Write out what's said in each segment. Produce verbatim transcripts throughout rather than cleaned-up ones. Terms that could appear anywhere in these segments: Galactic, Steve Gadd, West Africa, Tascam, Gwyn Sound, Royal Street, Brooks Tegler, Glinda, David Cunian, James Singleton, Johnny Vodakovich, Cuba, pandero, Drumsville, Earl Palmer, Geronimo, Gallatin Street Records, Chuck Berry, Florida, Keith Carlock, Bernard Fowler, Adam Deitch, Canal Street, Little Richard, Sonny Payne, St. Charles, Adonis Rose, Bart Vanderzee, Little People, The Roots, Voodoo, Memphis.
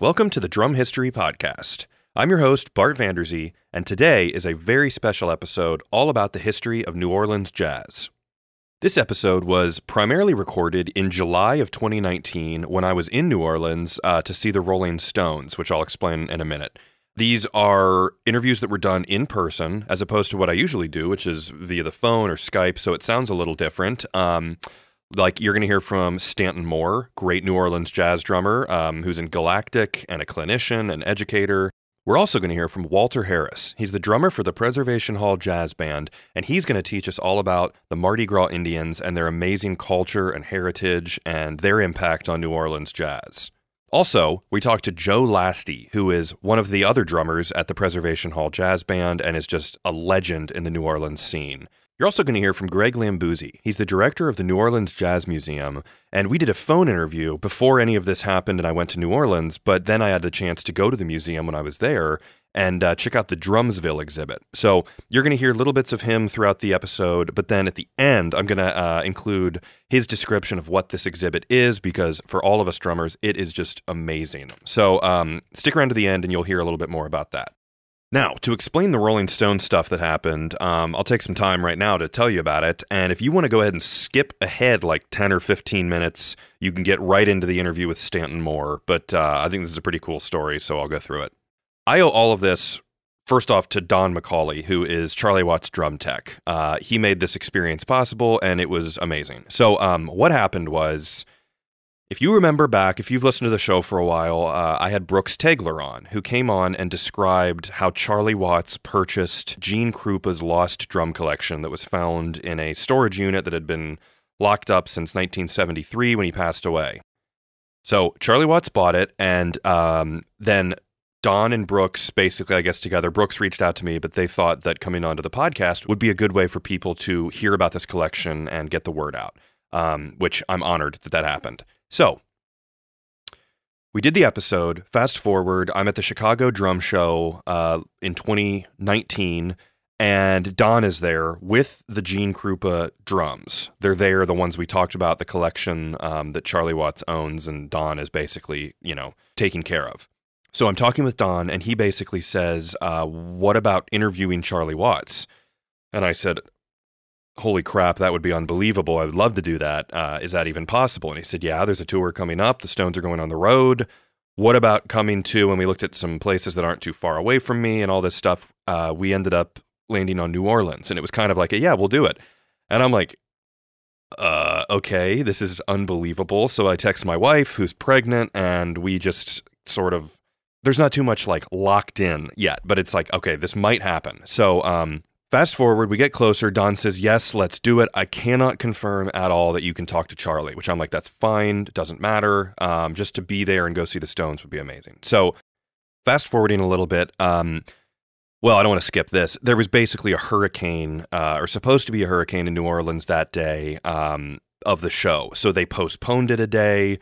Welcome to the Drum History Podcast. I'm your host, Bart Vanderzee, and today is a very special episode all about the history of New Orleans jazz. This episode was primarily recorded in July of twenty nineteen when I was in New Orleans uh, to see the Rolling Stones, which I'll explain in a minute. These are interviews that were done in person as opposed to what I usually do, which is via the phone or Skype, so it sounds a little different. Um... Like, you're going to hear from Stanton Moore, great New Orleans jazz drummer, um, who's in Galactic and a clinician and educator. We're also going to hear from Walter Harris. He's the drummer for the Preservation Hall Jazz Band, and he's going to teach us all about the Mardi Gras Indians and their amazing culture and heritage and their impact on New Orleans jazz. Also, we talked to Joe Lastie, who is one of the other drummers at the Preservation Hall Jazz Band and is just a legend in the New Orleans scene. You're also going to hear from Greg Lambousy. He's the director of the New Orleans Jazz Museum, and we did a phone interview before any of this happened and I went to New Orleans, but then I had the chance to go to the museum when I was there and uh, check out the Drumsville exhibit. So you're going to hear little bits of him throughout the episode, but then at the end, I'm going to uh, include his description of what this exhibit is, because for all of us drummers, it is just amazing. So um, stick around to the end and you'll hear a little bit more about that. Now, to explain the Rolling Stones stuff that happened, um, I'll take some time right now to tell you about it, and if you want to go ahead and skip ahead like ten or fifteen minutes, you can get right into the interview with Stanton Moore, but uh, I think this is a pretty cool story, so I'll go through it. I owe all of this, first off, to Don McAulay, who is Charlie Watts' drum tech. Uh, he made this experience possible, and it was amazing. So um, what happened was... If you remember back, if you've listened to the show for a while, uh, I had Brooks Tegler on, who came on and described how Charlie Watts purchased Gene Krupa's lost drum collection that was found in a storage unit that had been locked up since nineteen seventy-three when he passed away. So Charlie Watts bought it, and um, then Don and Brooks, basically, I guess together, Brooks reached out to me, but they thought that coming onto the podcast would be a good way for people to hear about this collection and get the word out, um, which I'm honored that that happened. So, we did the episode, fast forward, I'm at the Chicago Drum Show uh, in twenty nineteen, and Don is there with the Gene Krupa drums. They're there, the ones we talked about, the collection um, that Charlie Watts owns, and Don is basically, you know, taking care of. So I'm talking with Don, and he basically says, uh, what about interviewing Charlie Watts? And I said... Holy crap, that would be unbelievable. I would love to do that. Uh, is that even possible? And he said, yeah, there's a tour coming up. The Stones are going on the road. What about coming to, and we looked at some places that aren't too far away from me and all this stuff. Uh, we ended up landing on New Orleans, and it was kind of like, yeah, we'll do it. And I'm like, uh, okay, this is unbelievable. So I text my wife, who's pregnant, and we just sort of, there's not too much like locked in yet, but it's like, okay, this might happen. So, um, fast forward, we get closer, Don says, yes, let's do it. I cannot confirm at all that you can talk to Charlie, which I'm like, that's fine, doesn't matter. Um, just to be there and go see the Stones would be amazing. So fast forwarding a little bit, um, well, I don't want to skip this. There was basically a hurricane, uh, or supposed to be a hurricane in New Orleans that day um, of the show. So they postponed it a day.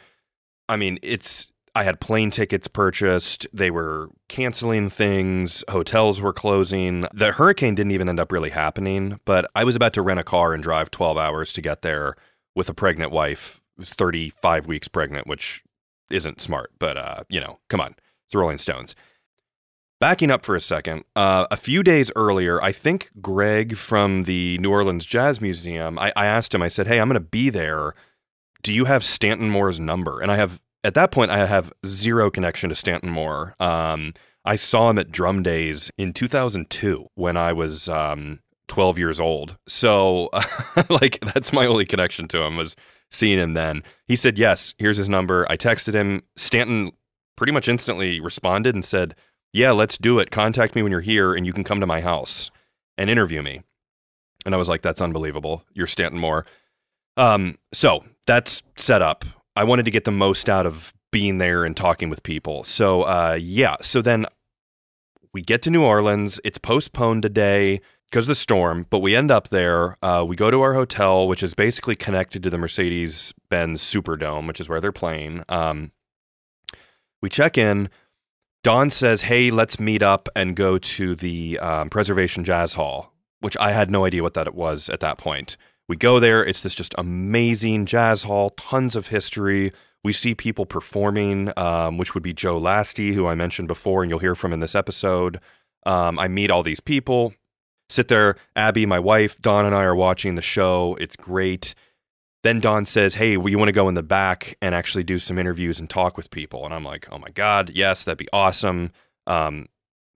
I mean, it's... I had plane tickets purchased, they were canceling things, hotels were closing. The hurricane didn't even end up really happening, but I was about to rent a car and drive twelve hours to get there with a pregnant wife who's thirty-five weeks pregnant, which isn't smart, but, uh, you know, come on, it's the Rolling Stones. Backing up for a second, uh, a few days earlier, I think Greg from the New Orleans Jazz Museum, I, I asked him, I said, hey, I'm going to be there. Do you have Stanton Moore's number? And I have... At that point, I have zero connection to Stanton Moore. Um, I saw him at Drum Days in two thousand two when I was um, twelve years old. So, like, that's my only connection to him was seeing him then. He said, yes, here's his number. I texted him. Stanton pretty much instantly responded and said, yeah, let's do it. Contact me when you're here and you can come to my house and interview me. And I was like, that's unbelievable. You're Stanton Moore. Um, so, that's set up. I wanted to get the most out of being there and talking with people. So, uh, yeah. So then we get to New Orleans. It's postponed today because of the storm, but we end up there. Uh, we go to our hotel, which is basically connected to the Mercedes-Benz Superdome, which is where they're playing. Um, we check in. Don says, hey, let's meet up and go to the um, Preservation Jazz Hall, which I had no idea what that was at that point. We go there, it's this just amazing jazz hall, tons of history. We see people performing, um, which would be Joe Lastie, who I mentioned before, and you'll hear from in this episode. Um, I meet all these people, sit there. Abby, my wife, Don and I are watching the show. It's great. Then Don says, hey, well, you want to go in the back and actually do some interviews and talk with people? And I'm like, oh my God, yes, that'd be awesome. Um,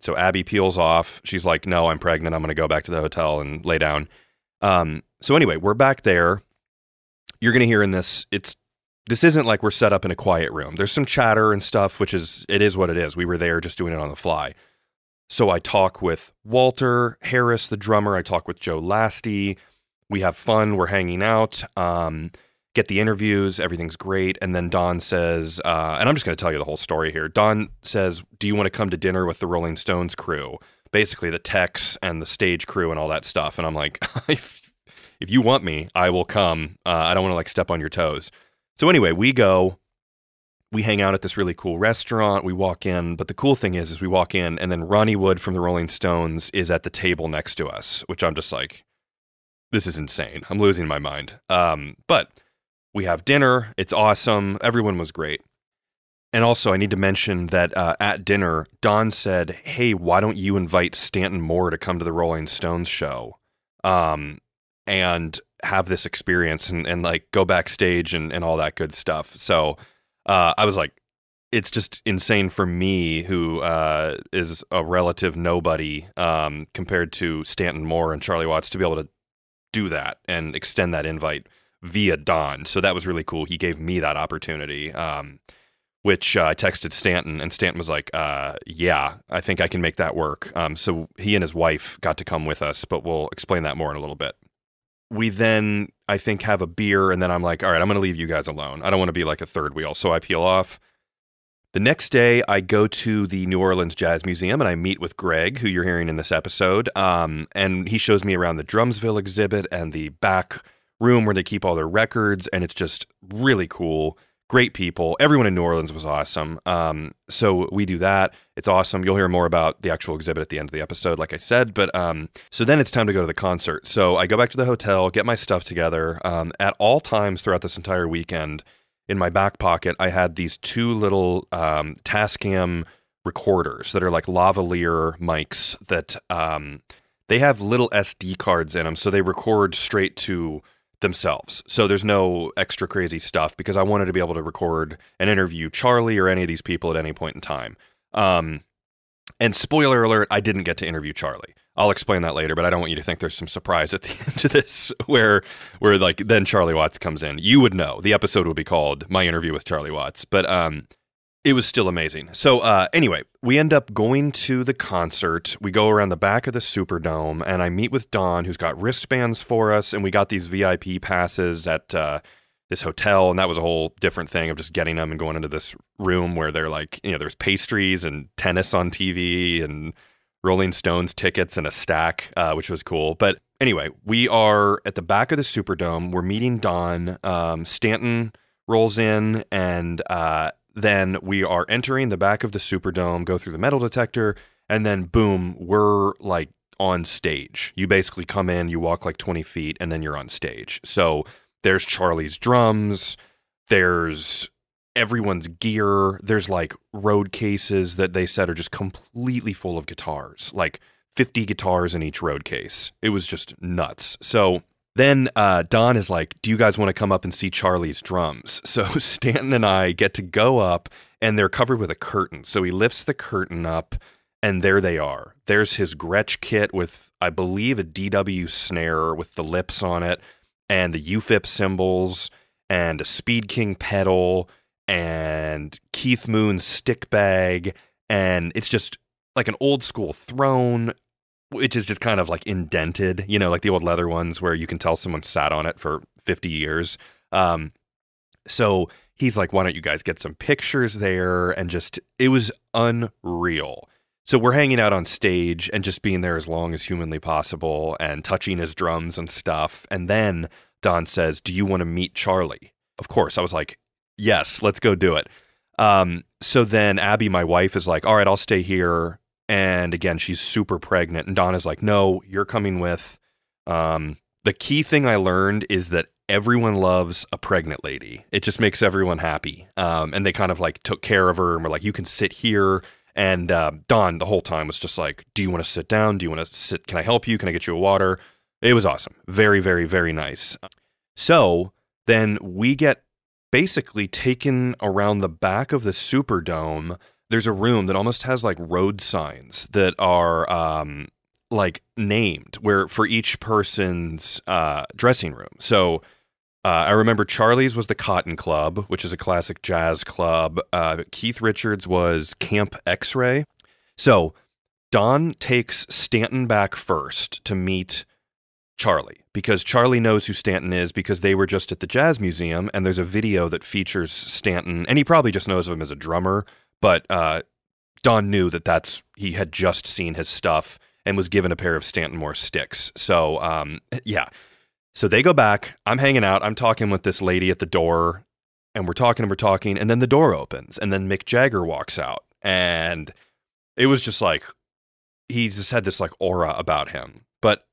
so Abby peels off. She's like, no, I'm pregnant. I'm going to go back to the hotel and lay down. Um, so anyway, we're back there. You're going to hear in this, it's, this isn't like we're set up in a quiet room. There's some chatter and stuff, which is, it is what it is. We were there just doing it on the fly. So I talk with Walter Harris, the drummer. I talk with Joe Lastie. We have fun. We're hanging out, um, get the interviews. Everything's great. And then Don says, uh, and I'm just going to tell you the whole story here. Don says, do you want to come to dinner with the Rolling Stones crew? Basically the techs and the stage crew and all that stuff. And I'm like, if, if you want me, I will come. Uh, I don't want to like step on your toes. So anyway, we go, we hang out at this really cool restaurant. We walk in. But the cool thing is, is we walk in and then Ronnie Wood from the Rolling Stones is at the table next to us, which I'm just like, this is insane. I'm losing my mind. Um, but we have dinner. It's awesome. Everyone was great. And also, I need to mention that uh, at dinner, Don said, hey, why don't you invite Stanton Moore to come to the Rolling Stones show um, and have this experience and, and like go backstage and, and all that good stuff. So uh, I was like, it's just insane for me, who uh, is a relative nobody um, compared to Stanton Moore and Charlie Watts, to be able to do that and extend that invite via Don. So that was really cool. He gave me that opportunity, um, which uh, I texted Stanton, and Stanton was like, uh, yeah, I think I can make that work. Um, so he and his wife got to come with us, but we'll explain that more in a little bit. We then, I think, have a beer, and then I'm like, all right, I'm going to leave you guys alone. I don't want to be like a third wheel. So I peel off. The next day, I go to the New Orleans Jazz Museum, and I meet with Greg, who you're hearing in this episode, um, and he shows me around the Drumsville exhibit and the back room where they keep all their records, and it's just really cool, great people. Everyone in New Orleans was awesome, um, so we do that. It's awesome. You'll hear more about the actual exhibit at the end of the episode, like I said, but um, so then it's time to go to the concert. So I go back to the hotel, get my stuff together. Um, at all times throughout this entire weekend, in my back pocket, I had these two little um, Tascam recorders that are like lavalier mics that um, they have little S D cards in them, so they record straight to themselves. So there's no extra crazy stuff because I wanted to be able to record and interview Charlie or any of these people at any point in time. Um, and spoiler alert, I didn't get to interview Charlie. I'll explain that later, but I don't want you to think there's some surprise at the end of this where, where like, then Charlie Watts comes in. You would know. The episode would be called My Interview with Charlie Watts, but um, it was still amazing. So uh, anyway, we end up going to the concert. We go around the back of the Superdome, and I meet with Don, who's got wristbands for us, and we got these V I P passes at uh, this hotel, and that was a whole different thing of just getting them and going into this room where they're like, you know, there's pastries and tennis on T V and Rolling Stones tickets and a stack, uh, which was cool. But anyway, we are at the back of the Superdome. We're meeting Don. Um, Stanton rolls in, and uh, then we are entering the back of the Superdome, go through the metal detector, and then boom, we're like on stage. You basically come in, you walk like twenty feet, and then you're on stage. So there's Charlie's drums, there's everyone's gear. There's like road cases that they said are just completely full of guitars, like fifty guitars in each road case. It was just nuts. So then uh, Don is like, do you guys want to come up and see Charlie's drums? So Stanton and I get to go up, and they're covered with a curtain. So he lifts the curtain up, and there they are. There's his Gretsch kit with, I believe, a D W snare with the lips on it and the U F I P cymbals and a Speed King pedal and Keith Moon's stick bag, and it's just like an old school throne, which is just kind of like indented, you know, like the old leather ones where you can tell someone sat on it for fifty years. Um, so he's like, why don't you guys get some pictures there? And just, it was unreal. So we're hanging out on stage and just being there as long as humanly possible and touching his drums and stuff. And then Don says, do you want to meet Charlie? Of course. I was like, yes, let's go do it. Um, so then Abby, my wife, is like, all right, I'll stay here. And again, she's super pregnant. And Don is like, no, you're coming with. Um, the key thing I learned is that everyone loves a pregnant lady. It just makes everyone happy. Um, and they kind of like took care of her and were like, you can sit here. And uh, Don the whole time was just like, do you want to sit down? Do you want to sit? Can I help you? Can I get you a water? It was awesome. Very, very, very nice. So then we get basically taken around the back of the Superdome. There's a room that almost has like road signs that are um, like named where for each person's uh, dressing room. So uh, I remember Charlie's was the Cotton Club, which is a classic jazz club. Uh, Keith Richards was Camp X-Ray. So Don takes Stanton back first to meet Charlie, because Charlie knows who Stanton is because they were just at the Jazz Museum, and there's a video that features Stanton, and he probably just knows of him as a drummer, but uh, Don knew that that's, he had just seen his stuff and was given a pair of Stanton Moore sticks. So, um, yeah. So they go back, I'm hanging out, I'm talking with this lady at the door, and we're talking and we're talking, and then the door opens, and then Mick Jagger walks out, and it was just like, he just had this like aura about him. But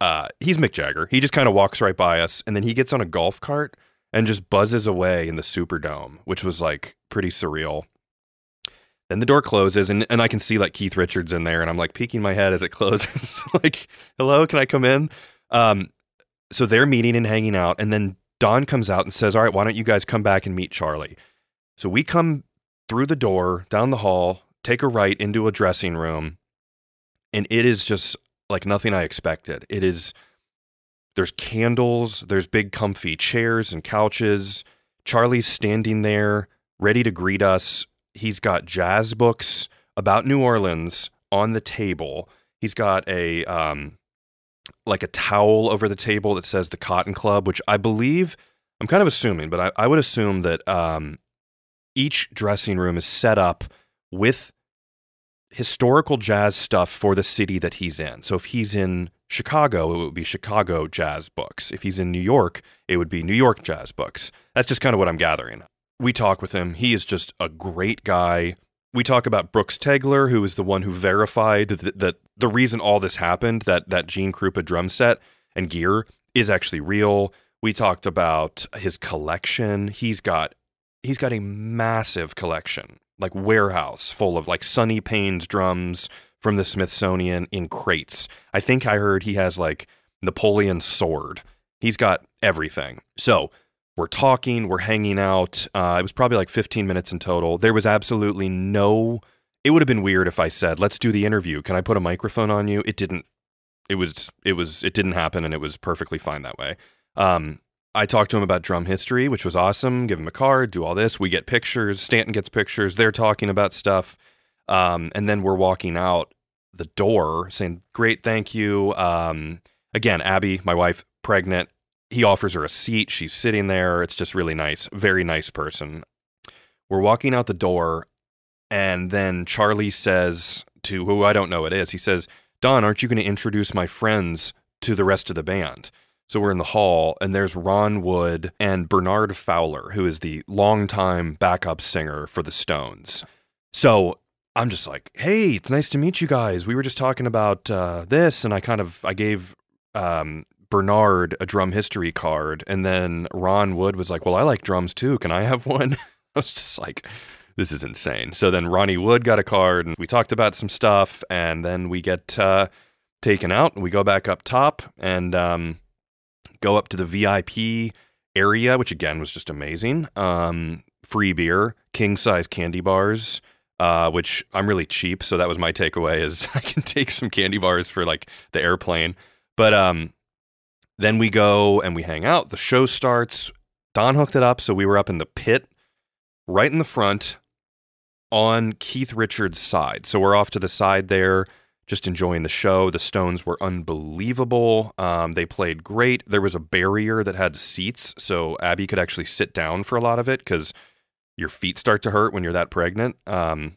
Uh, he's Mick Jagger. He just kind of walks right by us, and then he gets on a golf cart and just buzzes away in the Superdome, which was like pretty surreal. Then the door closes, and, and I can see like Keith Richards in there, and I'm like peeking my head as it closes, like, hello, can I come in? Um, so they're meeting and hanging out, and then Don comes out and says, all right, why don't you guys come back and meet Charlie? So we come through the door, down the hall, take a right into a dressing room, and it is just like nothing I expected. It is, there's candles, there's big comfy chairs and couches. Charlie's standing there ready to greet us. He's got jazz books about New Orleans on the table. He's got a, um, like a towel over the table that says the Cotton Club, which I believe, I'm kind of assuming, but I, I would assume that um, each dressing room is set up with historical jazz stuff for the city that he's in. So if he's in Chicago, it would be Chicago jazz books. If he's in New York, it would be New York jazz books. That's just kind of what I'm gathering. We talk with him. He is just a great guy. We talk about Brooks Tegler, who is the one who verified that, that the reason all this happened, that that Gene Krupa drum set and gear, is actually real. We talked about his collection. He's got he's got a massive collection, like warehouse full of like Sonny Payne's drums from the Smithsonian in crates. I think I heard he has like Napoleon's sword. He's got everything. So we're talking, we're hanging out. Uh, it was probably like fifteen minutes in total. There was absolutely no, it would have been weird if I said, let's do the interview. Can I put a microphone on you? It didn't, it was, it was, it didn't happen, and it was perfectly fine that way. Um, I talked to him about drum history, which was awesome. Give him a card, do all this. We get pictures. Stanton gets pictures. They're talking about stuff. Um, and then we're walking out the door saying, great, thank you. Um, again, Abby, my wife, pregnant. He offers her a seat. She's sitting there. It's just really nice. Very nice person. We're walking out the door, and then Charlie says to who I don't know it is, he says, Don, aren't you going to introduce my friends to the rest of the band? So we're in the hall, and there's Ron Wood and Bernard Fowler, who is the longtime backup singer for the Stones. So I'm just like, hey, it's nice to meet you guys. We were just talking about uh, this, and I kind of, I gave um, Bernard a drum history card, and then Ron Wood was like, well, I like drums too. Can I have one? I was just like, this is insane. So then Ronnie Wood got a card, and we talked about some stuff, and then we get uh, taken out, and we go back up top, and um, go up to the V I P area, which again was just amazing. Um, free beer, king size candy bars, uh, which I'm really cheap. So that was my takeaway, is I can take some candy bars for like the airplane. But um, then we go and we hang out. The show starts. Don hooked it up. So we were up in the pit right in the front on Keith Richards' side. So we're off to the side there, just enjoying the show. The Stones were unbelievable. Um, they played great. There was a barrier that had seats, so Abby could actually sit down for a lot of it, because your feet start to hurt when you're that pregnant. Um,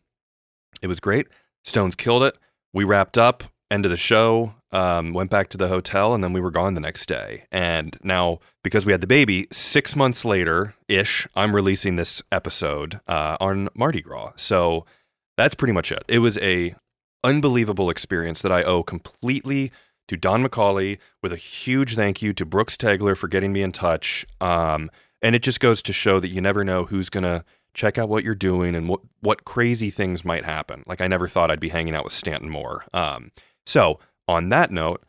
it was great. Stones killed it. We wrapped up, end of the show, um, went back to the hotel, and then we were gone the next day. And now, because we had the baby, six months later-ish, I'm releasing this episode uh, on Mardi Gras. So that's pretty much it. It was a unbelievable experience that I owe completely to Don McAulay, with a huge thank you to Brooks Tegler for getting me in touch. Um, and it just goes to show that you never know who's going to check out what you're doing and what, what crazy things might happen. Like, I never thought I'd be hanging out with Stanton Moore. Um, so on that note,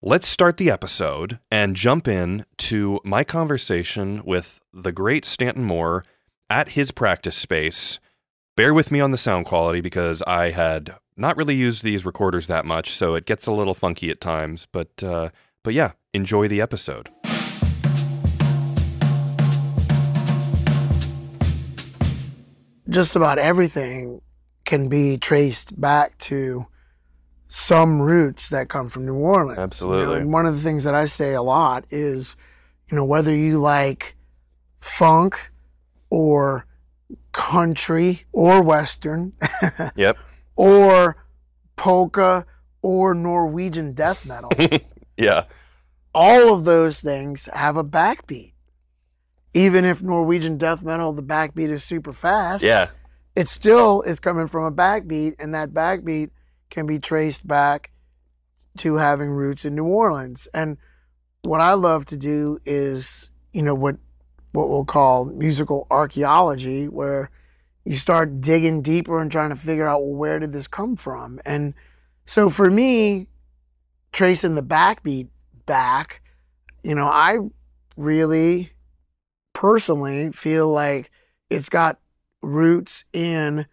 let's start the episode and jump in to my conversation with the great Stanton Moore at his practice space. Bear with me on the sound quality because I had not really used these recorders that much, so it gets a little funky at times, but, uh, but yeah, enjoy the episode. Just about everything can be traced back to some roots that come from New Orleans. Absolutely. You know, and one of the things that I say a lot is, you know, whether you like funk or country or Western yep. or polka or Norwegian death metal. Yeah. All of those things have a backbeat. Even if Norwegian death metal, the backbeat is super fast. Yeah. It still is coming from a backbeat, and that backbeat can be traced back to having roots in New Orleans. And what I love to do is, you know, what what we'll call musical archaeology, where you start digging deeper and trying to figure out, well, where did this come from? And so for me, tracing the backbeat back, you know, I really personally feel like it's got roots in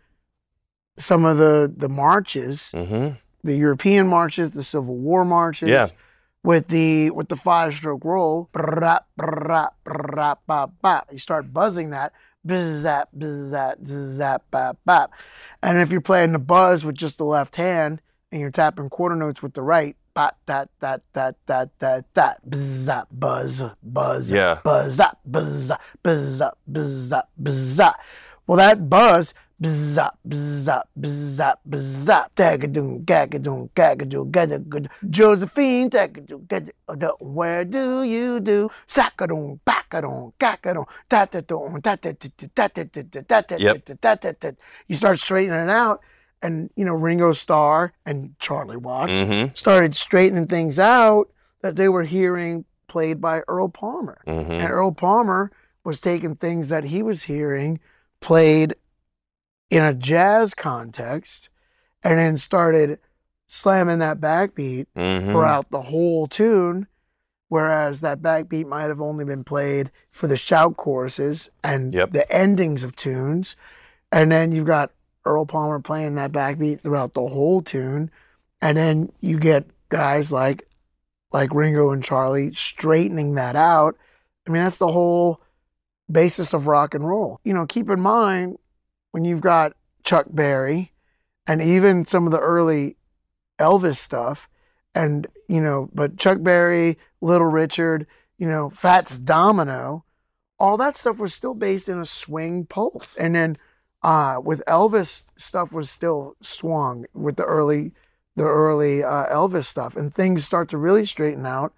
some of the, the marches, mm-hmm. the European marches, the Civil War marches, yeah. with the with the five-stroke roll. You start buzzing that. Bzzap, bzzap, bzzap, bap, bap. And if you're playing the buzz with just the left hand and you're tapping quarter notes with the right, bat, that, that, that, that, that, that, bzzap, buzz, buzz, yeah. buzzap, buzzap, buzzap, buzzap, buzzap. Well, that buzz... Bzzap, bzzap, bzzap, bzzap. Tagadoon, gagadoon, gagadoon, gagadoon. Josephine, tagadoon, gagadoon. Where do you do? Sakadoon, bakadoon, gakadoon. Tatadoon, tatatatat, tatatatat, tatatatat, tatatatat. You start straightening it out, and, you know, Ringo Starr and Charlie Watts mm-hmm. started straightening things out that they were hearing played by Earl Palmer. Mm-hmm. And Earl Palmer was taking things that he was hearing played in a jazz context, and then started slamming that backbeat mm-hmm. throughout the whole tune, whereas that backbeat might have only been played for the shout choruses and yep. the endings of tunes. And then you've got Earl Palmer playing that backbeat throughout the whole tune, and then you get guys like like Ringo and Charlie straightening that out. I mean, that's the whole basis of rock and roll. You know, keep in mind, when you've got Chuck Berry and even some of the early Elvis stuff, and, you know, but Chuck Berry, Little Richard, you know, Fats Domino, all that stuff was still based in a swing pulse. And then uh, with Elvis, stuff was still swung with the early, the early uh, Elvis stuff. And things start to really straighten out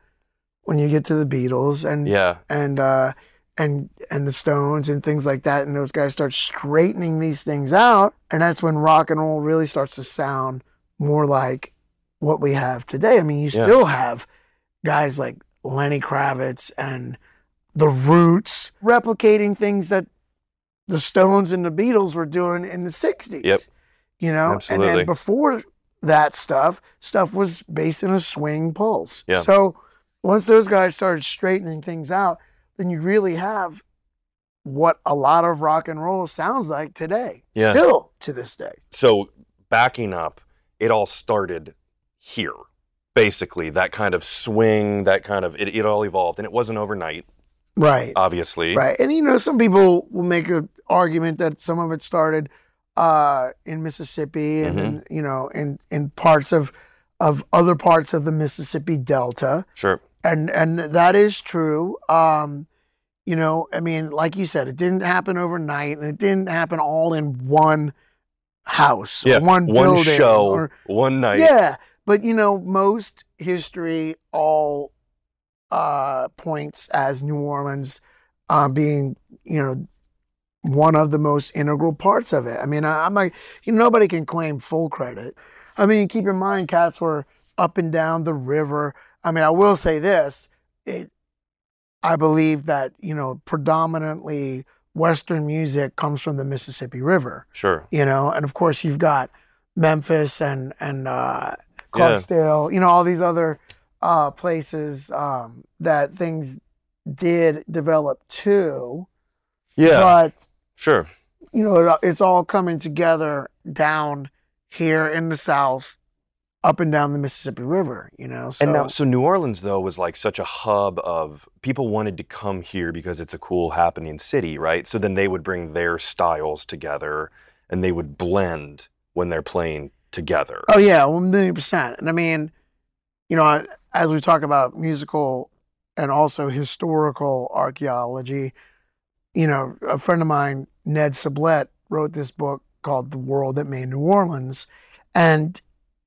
when you get to the Beatles and, yeah. and, uh, and and the Stones and things like that, and those guys start straightening these things out, and that's when rock and roll really starts to sound more like what we have today. I mean, you yeah. still have guys like Lenny Kravitz and the Roots replicating things that the Stones and the Beatles were doing in the sixties. Yep. You know? Absolutely. And then before that stuff, stuff was based in a swing pulse. Yeah. So once those guys started straightening things out, then you really have what a lot of rock and roll sounds like today, yeah. still to this day. So backing up, it all started here, basically. That kind of swing, that kind of, it, it all evolved, and it wasn't overnight. Right. Obviously. Right. And, you know, some people will make an argument that some of it started uh, in Mississippi and, mm-hmm. in, you know, in, in parts of, of other parts of the Mississippi Delta. Sure. And and that is true. Um, you know, I mean, like you said, it didn't happen overnight, and it didn't happen all in one house, yeah, or one, one building, one show, or, one night. Yeah, but you know, most history all uh, points as New Orleans uh, being, you know, one of the most integral parts of it. I mean, I, I'm like, you know, nobody can claim full credit. I mean, keep in mind, cats were up and down the river. I mean, I will say this, it, I believe that, you know, predominantly Western music comes from the Mississippi River. Sure. You know, and of course you've got Memphis and, and uh, Clarksdale, yeah. you know, all these other uh, places um, that things did develop too. Yeah, but sure. You know, it's all coming together down here in the South, up and down the Mississippi River, you know. So. And now, so New Orleans, though, was like such a hub of people wanted to come here because it's a cool happening city, right? So then they would bring their styles together and they would blend when they're playing together. Oh, yeah, one million percent. And I mean, you know, as we talk about musical and also historical archaeology, you know, a friend of mine, Ned Sublette, wrote this book called The World That Made New Orleans. And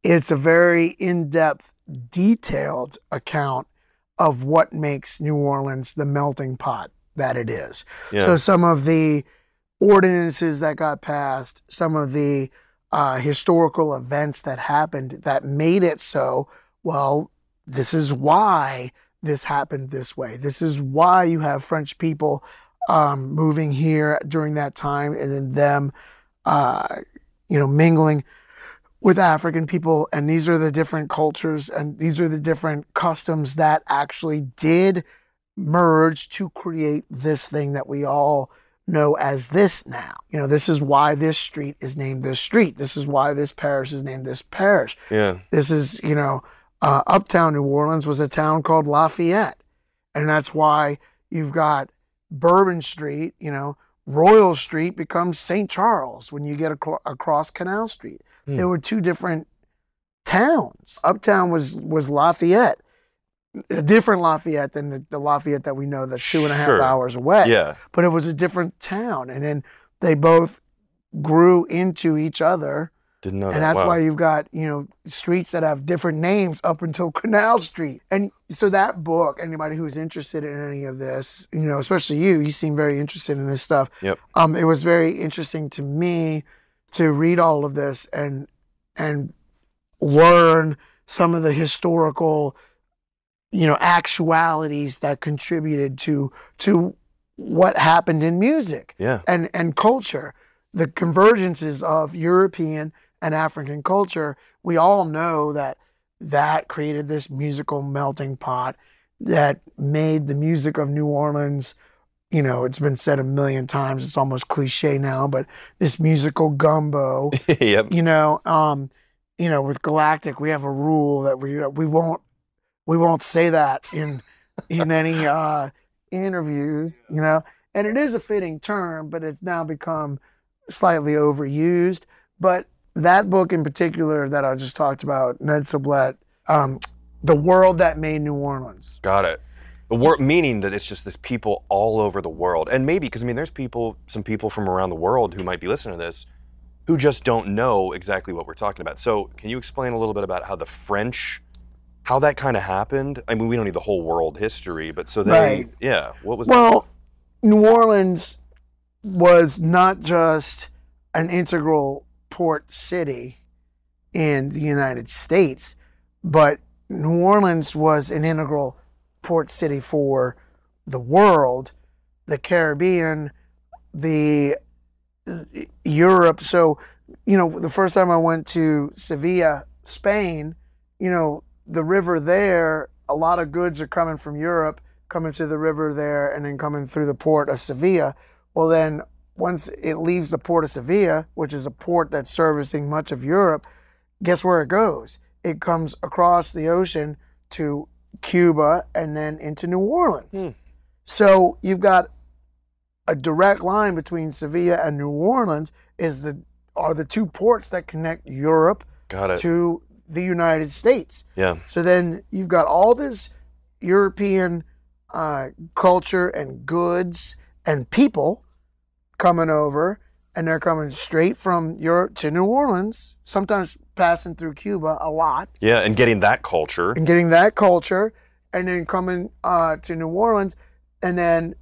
it's a very in-depth, detailed account of what makes New Orleans the melting pot that it is. Yeah. So some of the ordinances that got passed, some of the uh, historical events that happened that made it so, well, this is why this happened this way. This is why you have French people Um, moving here during that time, and then them, uh, you know, mingling with African people. And these are the different cultures and these are the different customs that actually did merge to create this thing that we all know as this now. You know, this is why this street is named this street. This is why this parish is named this parish. Yeah. This is, you know, uh, Uptown New Orleans was a town called Lafayette. And that's why you've got Bourbon Street, you know, Royal Street becomes Saint Charles when you get ac across Canal Street. Mm. There were two different towns. Uptown was was Lafayette, a different Lafayette than the, the Lafayette that we know that's two and a half sure. hours away. Yeah. But it was a different town. And then they both grew into each other. Didn't know and that. And that's wow. why you've got, you know, streets that have different names up until Canal Street. And so that book, anybody who's interested in any of this, you know, especially you, you seem very interested in this stuff. Yep. Um, it was very interesting to me to read all of this and and learn some of the historical, you know, actualities that contributed to to what happened in music. Yeah. And and culture. The convergences of European and African culture, we all know that that created this musical melting pot that made the music of New Orleans, you know, it's been said a million times, it's almost cliche now, but this musical gumbo, yep. you know, um, you know, with Galactic, we have a rule that we we won't we won't say that in in any uh, interviews, you know, and it is a fitting term, but it's now become slightly overused. But that book in particular that I just talked about, Ned Sublette, um, The World That Made New Orleans. Got it. The word meaning that it's just this people all over the world. And maybe, because I mean, there's people, some people from around the world who might be listening to this who just don't know exactly what we're talking about. So can you explain a little bit about how the French, how that kind of happened? I mean, we don't need the whole world history, but so then, right. yeah, what was well, that? New Orleans was not just an integral port city in the United States, but New Orleans was an integral port city for the world, the Caribbean, the Europe. So, you know, the first time I went to Sevilla, Spain, you know, the river there, a lot of goods are coming from Europe, coming through the river there, and then coming through the port of Sevilla. Well, then once it leaves the port of Sevilla, which is a port that's servicing much of Europe, guess where it goes? It comes across the ocean to Cuba and then into New Orleans. Mm. So you've got a direct line between Sevilla and New Orleans is the are the two ports that connect Europe got it. to the United States. Yeah. So then you've got all this European uh, culture and goods and people coming over, and they're coming straight from Europe to New Orleans, sometimes passing through Cuba a lot. Yeah, and getting that culture. And getting that culture, and then coming uh, to New Orleans, and then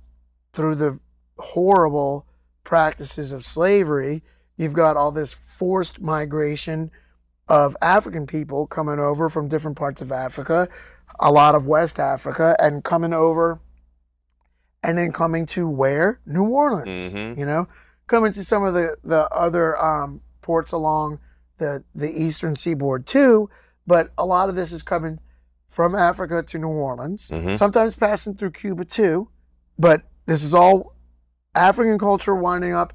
through the horrible practices of slavery, you've got all this forced migration of African people coming over from different parts of Africa, a lot of West Africa, and coming over and then coming to where? New Orleans, mm-hmm. you know? Coming to some of the, the other um, ports along the, the eastern seaboard too, but a lot of this is coming from Africa to New Orleans, mm-hmm. sometimes passing through Cuba too, but this is all African culture winding up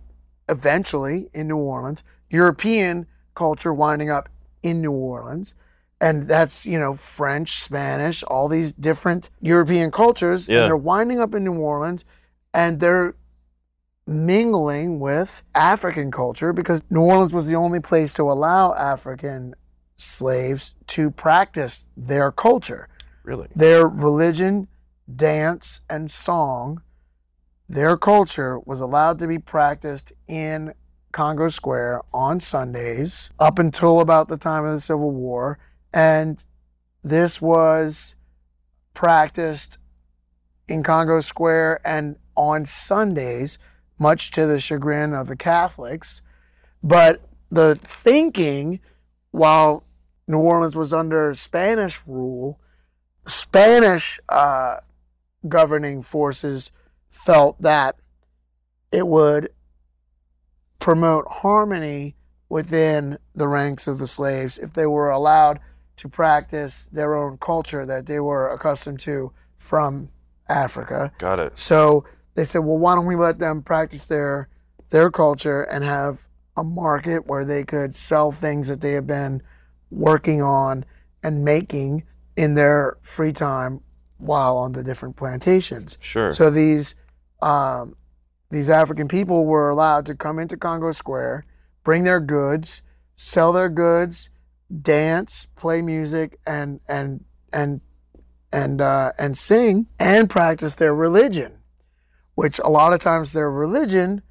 eventually in New Orleans, European culture winding up in New Orleans, and that's, you know, French, Spanish, all these different European cultures, yeah. and they're winding up in New Orleans, and they're mingling with African culture because New Orleans was the only place to allow African slaves to practice their culture. Really? Their religion, dance, and song, their culture was allowed to be practiced in Congo Square on Sundays up until about the time of the Civil War, and this was practiced in Congo Square and on Sundays, much to the chagrin of the Catholics. But the thinking, while New Orleans was under Spanish rule, Spanish uh, governing forces felt that it would promote harmony within the ranks of the slaves if they were allowed to practice their own culture that they were accustomed to from Africa. Got it. So they said, well, why don't we let them practice their their culture and have a market where they could sell things that they have been working on and making in their free time while on the different plantations. Sure. So these um, these African people were allowed to come into Congo Square, bring their goods, sell their goods, dance, play music, and and and and uh, and sing and practice their religion, which a lot of times their religion,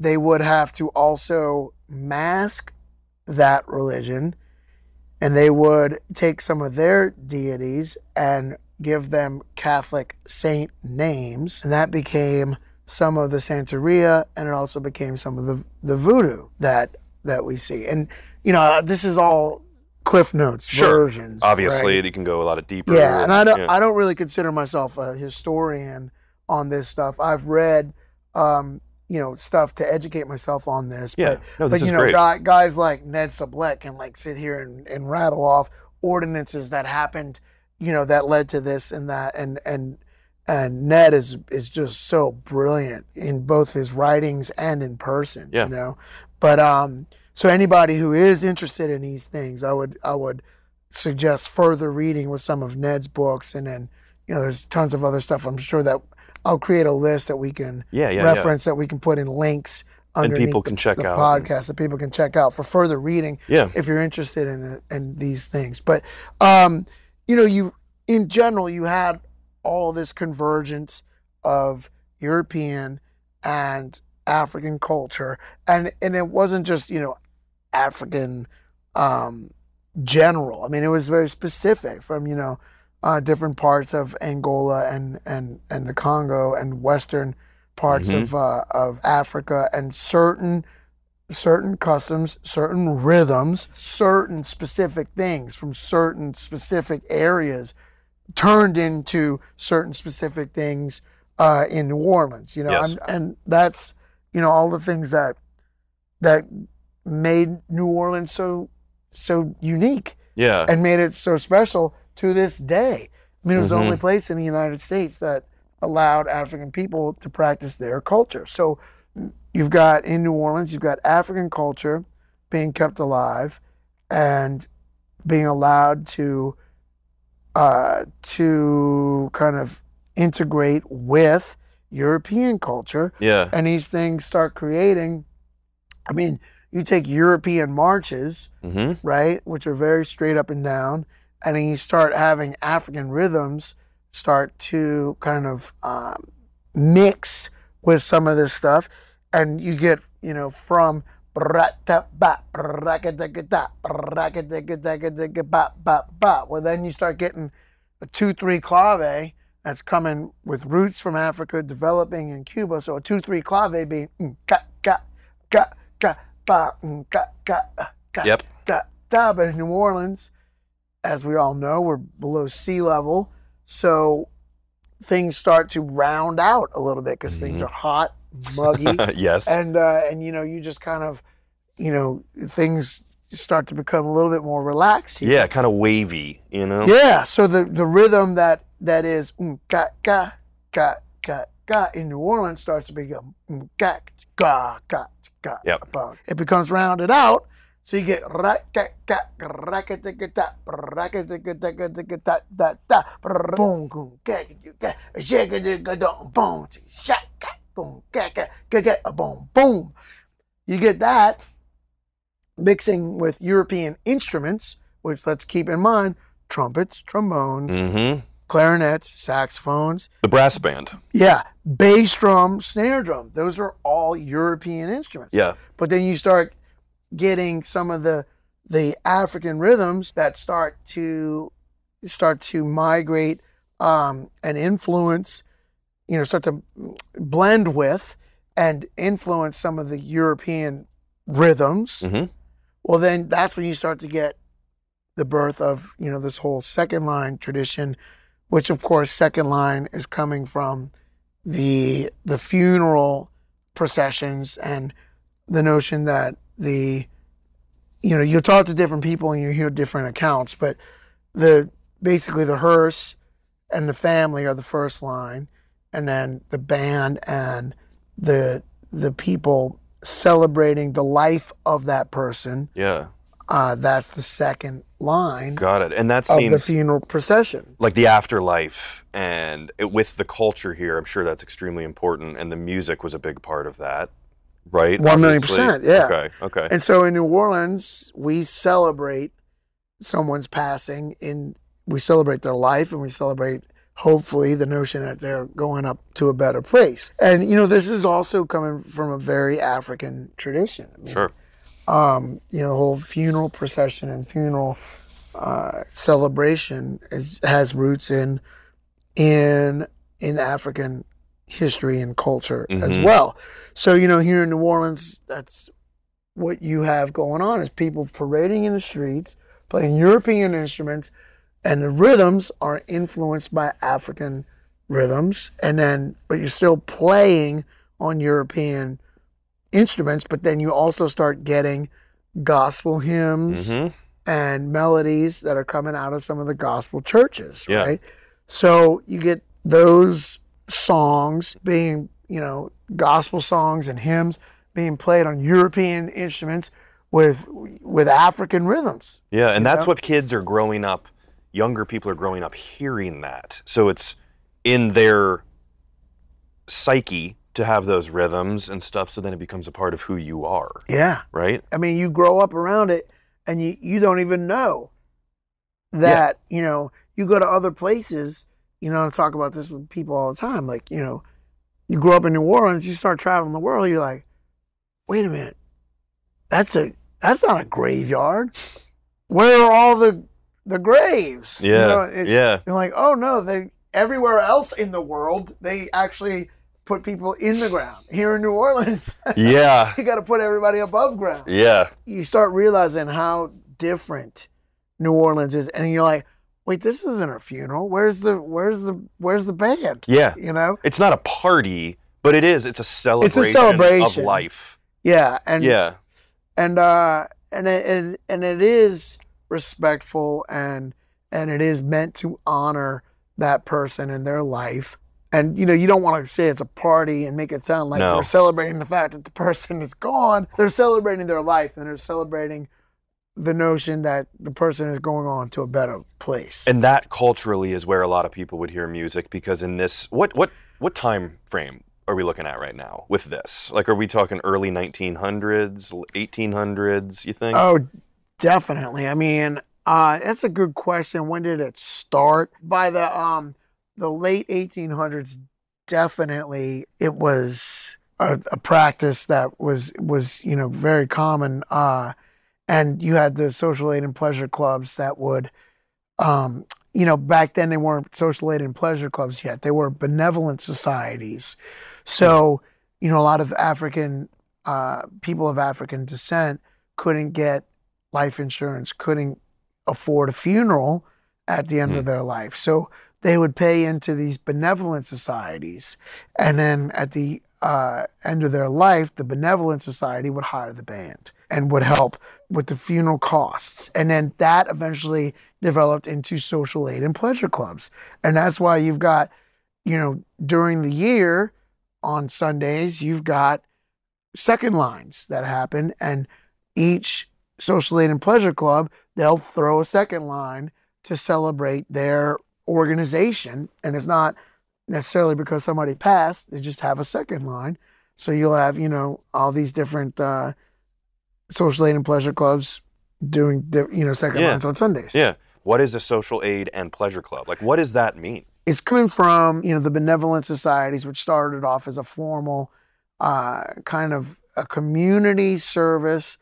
they would have to also mask that religion, and they would take some of their deities and give them Catholic saint names, and that became some of the Santeria, and it also became some of the, the voodoo that that we see. And, you know, this is all Cliff Notes sure. versions. Obviously, right? You can go a lot deeper. Yeah, and I don't, yeah. I don't really consider myself a historian on this stuff. I've read, um, you know, stuff to educate myself on this. Yeah, but, no, this but, you is know, great. Guy, guys like Ned Sublette can, like, sit here and, and rattle off ordinances that happened, you know, that led to this and that, and and... And Ned is is just so brilliant in both his writings and in person, yeah. you know. But um, so anybody who is interested in these things, I would I would suggest further reading with some of Ned's books, and then, you know, there's tons of other stuff. I'm sure that I'll create a list that we can yeah, yeah, reference yeah. that we can put in links underneath, and people can the, check the out podcast and... that people can check out for further reading. Yeah. If you're interested in the, in these things, but um, you know, you in general you had all this convergence of European and African culture, and and it wasn't just, you know, African um, general. I mean, it was very specific from, you know, uh, different parts of Angola and and and the Congo and western parts mm-hmm. of uh, of Africa, and certain certain customs, certain rhythms, certain specific things from certain specific areas turned into certain specific things uh, in New Orleans, you know, yes. and, and that's, you know, all the things that that made New Orleans so so unique, yeah, and made it so special to this day. I mean, it was mm-hmm. the only place in the United States that allowed African people to practice their culture. So you've got in New Orleans, you've got African culture being kept alive and being allowed to. Uh, to kind of integrate with European culture. Yeah. And these things start creating, I mean, you take European marches, mm-hmm. right, which are very straight up and down, and then you start having African rhythms start to kind of um, mix with some of this stuff, and you get, you know, from well, then you start getting a two three clave that's coming with roots from Africa, developing in Cuba. So a two three clave being, yep, up in New Orleans, as we all know, we're below sea level. So things start to round out a little bit because mm-hmm. things are hot, muggy. Yes. And, uh, and, you know, you just kind of, you know, things start to become a little bit more relaxed here. Yeah, kind of wavy, you know? Yeah. So the, the rhythm that, that is mm, ga, ga, ga, ga, ga in New Orleans starts to become mm, ga, ga, ga, ga. Yep. It becomes rounded out. So you get boom. You get that mixing with European instruments, which let's keep in mind, trumpets, trombones, mm-hmm. clarinets, saxophones. The brass band. Yeah. Bass drum, snare drum. Those are all European instruments. Yeah. But then you start getting some of the the African rhythms that start to start to migrate um, and influence, you know, start to blend with and influence some of the European rhythms. Mm-hmm. Well, then that's when you start to get the birth of, you know, this whole second line tradition, which of course second line is coming from the the funeral processions and the notion that the, you know, you'll talk to different people and you hear different accounts, but the basically the hearse and the family are the first line, and then the band and the the people celebrating the life of that person. Yeah, uh, that's the second line. Got it. And that seems of the funeral procession, like the afterlife, and it, with the culture here, I'm sure that's extremely important, and the music was a big part of that. Right, one million percent, yeah. Okay, okay. And so in New Orleans, we celebrate someone's passing, in we celebrate their life, and we celebrate, hopefully, the notion that they're going up to a better place. And, you know, this is also coming from a very African tradition. I mean, sure. Um, you know, the whole funeral procession and funeral uh, celebration is, has roots in in in African history and culture mm-hmm. as well. So, you know, here in New Orleans, that's what you have going on, is people parading in the streets, playing European instruments, and the rhythms are influenced by African rhythms, and then, but you're still playing on European instruments, but then you also start getting gospel hymns mm-hmm. and melodies that are coming out of some of the gospel churches, yeah. right? So you get those songs being, you know, gospel songs and hymns being played on European instruments with with African rhythms. Yeah, and that's know? What kids are growing up, younger people are growing up hearing that. So it's in their psyche to have those rhythms and stuff, so then it becomes a part of who you are. Yeah. Right? I mean, you grow up around it and you, you don't even know that, yeah. you know, you go to other places. You know, I talk about this with people all the time. Like, you know, you grow up in New Orleans, you start traveling the world, you're like, wait a minute, that's a that's not a graveyard. Where are all the the graves? Yeah, you know, it, yeah. And like, oh no, they everywhere else in the world they actually put people in the ground. Here in New Orleans, yeah, you got to put everybody above ground. Yeah, you start realizing how different New Orleans is, and you're like, wait, this isn't a funeral. Where's the where's the where's the band? Yeah, you know, it's not a party, but it is. It's a celebration, it's a celebration. Of life. Yeah, and yeah, and uh, and it, and and it is respectful, and and it is meant to honor that person and their life. And you know, you don't want to say it's a party and make it sound like no. they're celebrating the fact that the person is gone. They're celebrating their life, and they're celebrating the notion that the person is going on to a better place. And that culturally is where a lot of people would hear music, because in this, what what what time frame are we looking at right now with this? Like, are we talking early nineteen hundreds, eighteen hundreds, you think? Oh, definitely. I mean, uh, that's a good question. When did it start? By the um, the late eighteen hundreds, definitely it was a, a practice that was, was, you know, very common. Uh, And you had the social aid and pleasure clubs that would, um, you know, back then they weren't social aid and pleasure clubs yet. They were benevolent societies. So, you know, a lot of African, uh, people of African descent couldn't get life insurance couldn't afford a funeral at the end mm. of their life. So they would pay into these benevolent societies. And then at the uh, end of their life, the benevolent society would hire the band and would help with the funeral costs. And then that eventually developed into social aid and pleasure clubs. And that's why you've got, you know, during the year on Sundays, you've got second lines that happen, and each social aid and pleasure club, they'll throw a second line to celebrate their organization. And it's not necessarily because somebody passed, they just have a second line. So you'll have, you know, all these different uh, social aid and pleasure clubs doing, you know, second yeah. lines on Sundays. Yeah. What is a social aid and pleasure club? Like, what does that mean? It's coming from, you know, the benevolent societies, which started off as a formal uh, kind of a community service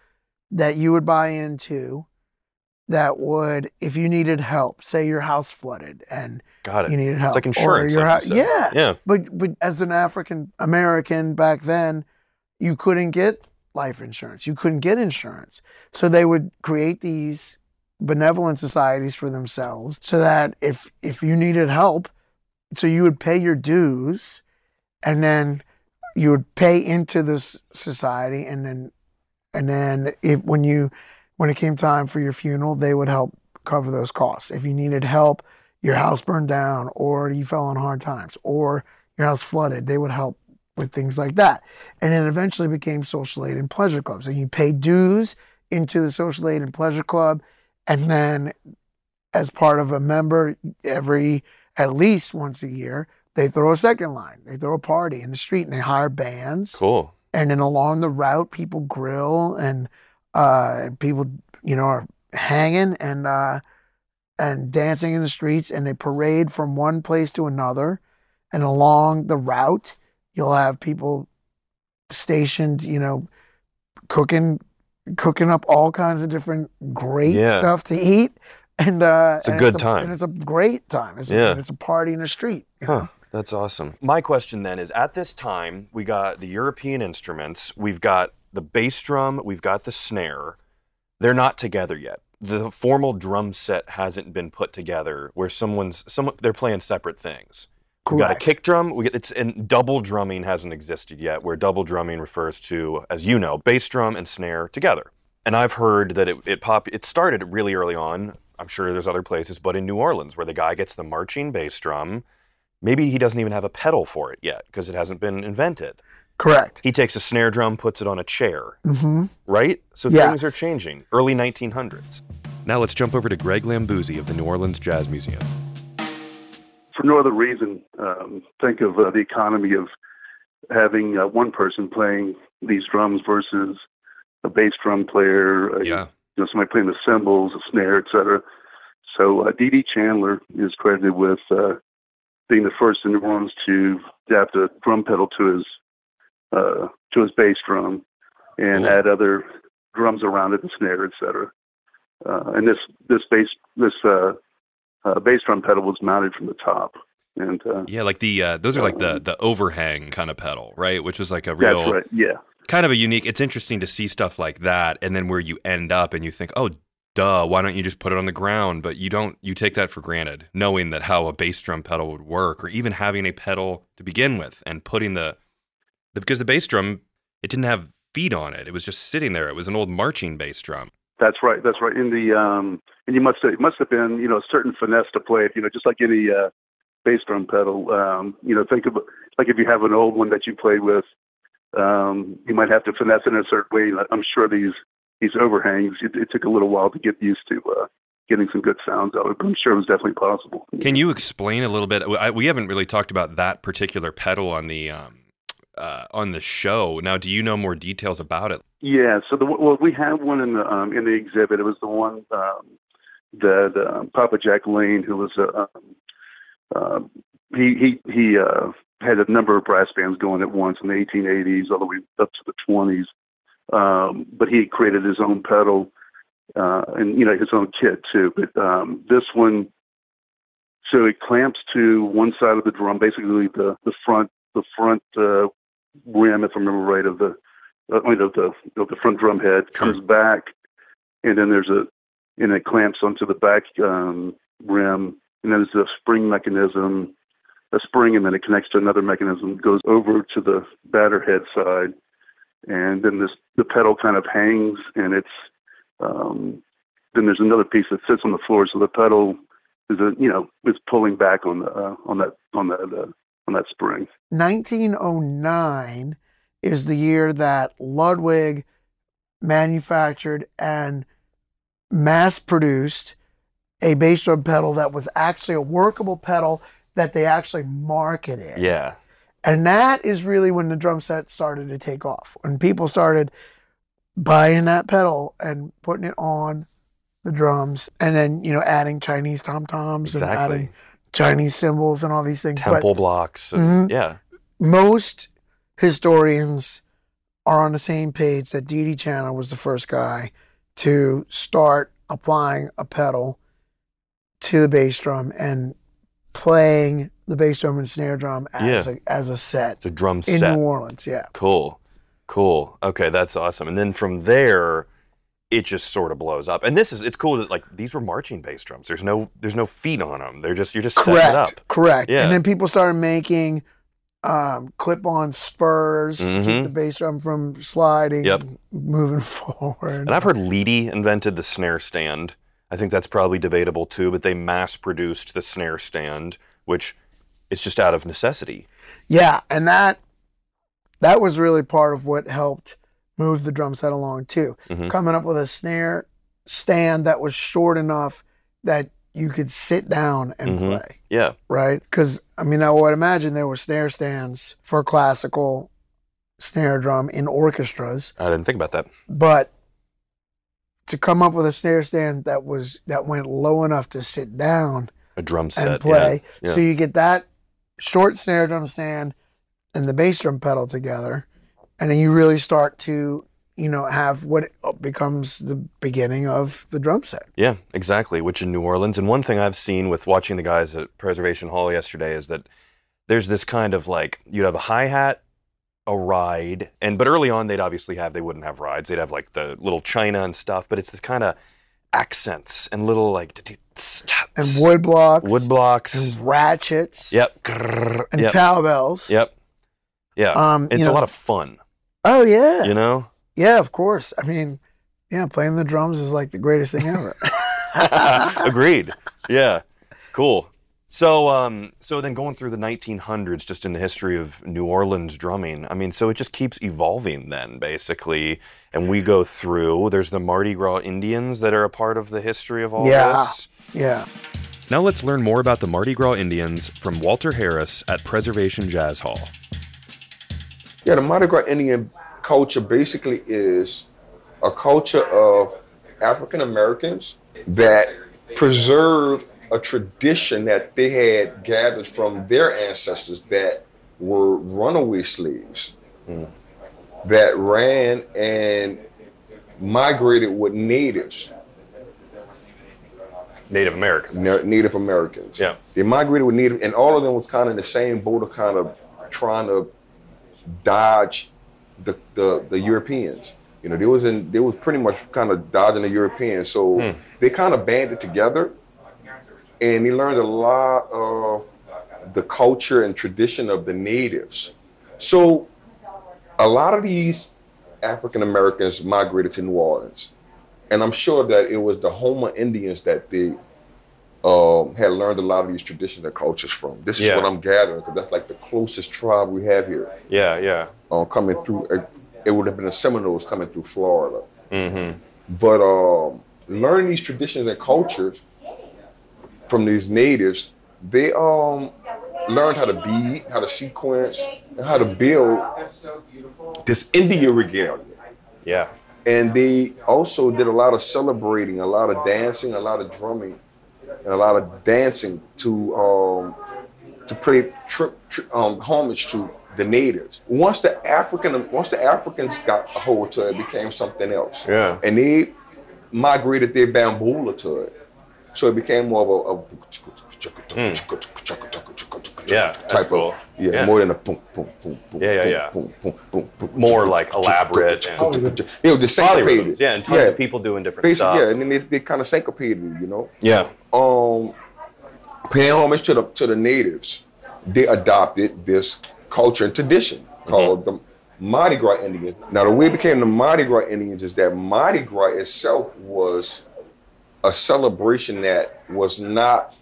that you would buy into, that would, if you needed help, say your house flooded and Got it. you needed help. It's like insurance. Your like house, yeah. yeah. But, but as an African American back then, you couldn't get life insurance. You couldn't get insurance. So they would create these benevolent societies for themselves so that if, if you needed help, so you would pay your dues, and then you would pay into this society, and then and then if when you when it came time for your funeral, they would help cover those costs. If you needed help, your house burned down, or you fell on hard times, or your house flooded, they would help with things like that. And it eventually became social aid and pleasure clubs. And you pay dues into the social aid and pleasure club, and then as part of a member, every at least once a year, they throw a second line. They throw a party in the street, and they hire bands. Cool. And then along the route, people grill, and uh, people, you know, are hanging and uh, and dancing in the streets, and they parade from one place to another. And along the route, you'll have people stationed, you know, cooking cooking up all kinds of different great yeah. stuff to eat. And uh, it's a and good it's a, time. And it's a great time. It's, yeah. a, it's a party in the street. You know? Huh. That's awesome. My question then is, at this time, we got the European instruments, we've got the bass drum, we've got the snare. They're not together yet. The formal drum set hasn't been put together where someone's, some, they're playing separate things. We've got a kick drum, we get, it's, and double drumming hasn't existed yet, where double drumming refers to, as you know, bass drum and snare together. And I've heard that it, it, pop, it started really early on, I'm sure there's other places, but in New Orleans, where the guy gets the marching bass drum, maybe he doesn't even have a pedal for it yet, because it hasn't been invented. Correct. He takes a snare drum, puts it on a chair, mm-hmm. right? So yeah. things are changing, early nineteen hundreds. Now let's jump over to Greg Lambousy of the New Orleans Jazz Museum. For no other reason, um, think of uh, the economy of having uh, one person playing these drums versus a bass drum player, uh, yeah. you know, somebody playing the cymbals, a snare, et cetera. So uh, D D Chandler is credited with uh, being the first in New Orleans to adapt a drum pedal to his uh, to his bass drum and yeah. add other drums around it, the snare, et cetera. Uh, and this this bass this uh, Uh, bass drum pedal was mounted from the top, and uh, yeah, like the uh, those are like the the overhang kind of pedal, right? Which was like a real, that's right. yeah, kind of a unique. It's interesting to see stuff like that, and then where you end up, and you think, oh, duh, why don't you just put it on the ground? But you don't. You take that for granted, knowing that how a bass drum pedal would work, or even having a pedal to begin with, and putting the, the because the bass drum, it didn't have feet on it; it was just sitting there. It was an old marching bass drum. That's right. That's right. In the um, and you must have, it must have been, you know, a certain finesse to play it. You know, just like any uh, bass drum pedal. Um, you know, think of like if you have an old one that you play with, um, you might have to finesse it in a certain way. I'm sure these these overhangs, it, it took a little while to get used to uh, getting some good sounds out of it. But I'm sure it was definitely possible. Can you explain a little bit? I, we haven't really talked about that particular pedal on the um, uh, on the show. Now, do you know more details about it? Yeah, so the well, we have one in the um, in the exhibit. It was the one um, that um, Papa Jack Lane, who was uh, uh, he he he uh, had a number of brass bands going at once in the eighteen eighties, all the way up to the twenties. Um, but he created his own pedal uh, and you know his own kit too. But um, this one, so it clamps to one side of the drum, basically the the front the front uh, rim, if I remember right, of the. Uh, you know, the, the front drum head comes back and then there's a, and it clamps onto the back um, rim, and then there's a spring mechanism, a spring, and then it connects to another mechanism, goes over to the batter head side, and then this the pedal kind of hangs, and it's um, then there's another piece that sits on the floor, so the pedal is a, you know is pulling back on the uh, on that on that uh, on that spring. nineteen oh nine is the year that Ludwig manufactured and mass-produced a bass drum pedal that was actually a workable pedal that they actually marketed. Yeah. And that is really when the drum set started to take off, when people started buying that pedal and putting it on the drums, and then, you know, adding Chinese tom-toms exactly. and adding Chinese cymbals and all these things. Temple but, blocks. And, mm-hmm, yeah. Most historians are on the same page that Dee Dee Channa was the first guy to start applying a pedal to the bass drum and playing the bass drum and snare drum as, yeah. a, as a set. It's a drum set. In New Orleans, yeah. Cool, cool. Okay, that's awesome. And then from there, it just sort of blows up. And this is, it's cool that like, these were marching bass drums. There's no there's no feet on them. They're just, you're just correct, setting it up. Correct, yeah. And then people started making Um, clip-on spurs mm-hmm. to keep the bass drum from sliding, yep. moving forward. And I've heard Leedy invented the snare stand. I think that's probably debatable too, but they mass-produced the snare stand, which is just out of necessity. Yeah, and that that was really part of what helped move the drum set along too. Mm-hmm. Coming up with a snare stand that was short enough that you could sit down and mm-hmm. play. Yeah. Right? Because, I mean, I would imagine there were snare stands for classical snare drum in orchestras. I didn't think about that. But to come up with a snare stand that was that went low enough to sit down a drum set, and play. Yeah. Yeah. So you get that short snare drum stand and the bass drum pedal together, and then you really start to you know, have what becomes the beginning of the drum set. Yeah, exactly, which in New Orleans. And one thing I've seen with watching the guys at Preservation Hall yesterday is that there's this kind of like, you'd have a hi-hat, a ride, and but early on they'd obviously have, they wouldn't have rides, they'd have like the little china and stuff, but it's this kind of accents and little like... And wood blocks. Wood blocks. And ratchets. Yep. And cowbells. Yep. Yeah, it's a lot of fun. Oh, yeah. You know? Yeah, of course. I mean, yeah, playing the drums is like the greatest thing ever. Agreed. Yeah, cool. So, um, so then going through the nineteen hundreds, just in the history of New Orleans drumming, I mean, so it just keeps evolving then, basically. And we go through, there's the Mardi Gras Indians that are a part of the history of all yeah. this. Yeah. Now let's learn more about the Mardi Gras Indians from Walter Harris at Preservation Jazz Hall. Yeah, the Mardi Gras Indian culture basically is a culture of African Americans that preserve a tradition that they had gathered from their ancestors that were runaway slaves mm. that ran and migrated with natives. Native Americans. Na Native Americans. Yeah. They migrated with Native, and all of them was kind of in the same boat of kind of trying to dodge The, the the Europeans, you know, they was in they was pretty much kind of dodging the Europeans, so hmm. they kind of banded together, and they learned a lot of the culture and tradition of the natives. So, a lot of these African Americans migrated to New Orleans, and I'm sure that it was the Houma Indians that they um, had learned a lot of these traditions and cultures from. This is yeah. what I'm gathering, because that's like the closest tribe we have here. Yeah, yeah. Uh, coming through, uh, it would have been the Seminoles coming through Florida. Mm-hmm. But um, learning these traditions and cultures from these natives, they um, learned how to bead, how to sequence, and how to build this India regalia. Yeah. And they also did a lot of celebrating, a lot of dancing, a lot of drumming, and a lot of dancing to um, to pay trip, trip, um, homage to the natives. Once the African, once the Africans got a hold to it, it became something else. Yeah. And they migrated their bamboola to it. So it became more of a, a Mm. Yeah, type that's cool. Of, yeah, yeah, more than a boom, boom, boom, boom, yeah, yeah, yeah. Boom, boom, boom, boom, boom, more like elaborate. And, and, you know, just polyrhythms, yeah, and tons yeah. of people doing different Basically, stuff. Yeah, and then they, they kind of syncopated, you know. Yeah. Um, paying homage to the to the natives, they adopted this culture and tradition called mm-hmm. the Mardi Gras Indians. Now, the way it became the Mardi Gras Indians is that Mardi Gras itself was a celebration that was not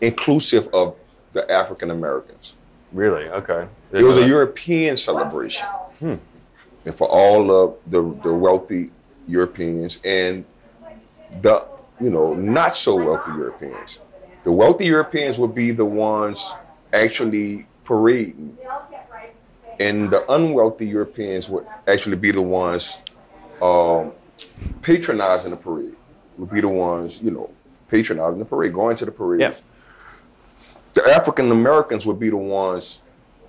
inclusive of the African Americans. Really? Okay. There's it was a, a European celebration. Hmm. And for all of the, the wealthy Europeans and the, you know, not so wealthy Europeans. The wealthy Europeans would be the ones actually parading, and the unwealthy Europeans would actually be the ones um, patronizing the parade. Would be the ones, you know, patronizing the parade, going to the parade. Yeah. The African Americans would be the ones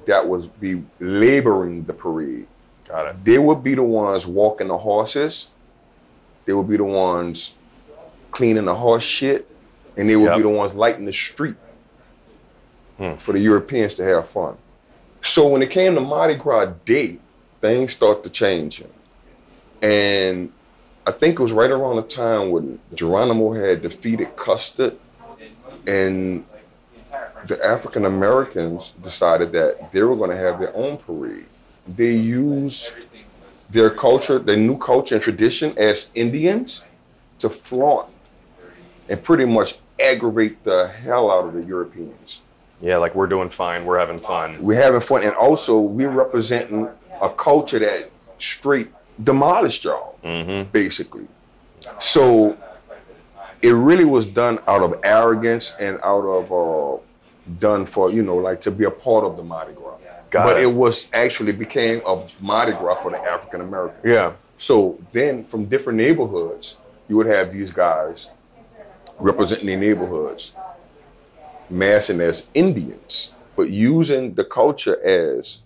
that would be laboring the parade. Got it. They would be the ones walking the horses. They would be the ones cleaning the horse shit. And they would yep. be the ones lighting the street hmm. for the Europeans to have fun. So when it came to Mardi Gras Day, things start to change. And I think it was right around the time when Geronimo had defeated Custard, and the African Americans decided that they were going to have their own parade. They used their culture, their new culture and tradition as Indians to flaunt and pretty much aggravate the hell out of the Europeans. Yeah, like we're doing fine, we're having fun. We're having fun, and also we're representing a culture that straight demolished y'all, mm-hmm. basically. So it really was done out of arrogance and out of uh, done for, you know, like to be a part of the Mardi Gras. Got but it. it was actually became a Mardi Gras for the African Americans. Yeah. So then from different neighborhoods, you would have these guys representing their neighborhoods, massing as Indians, but using the culture as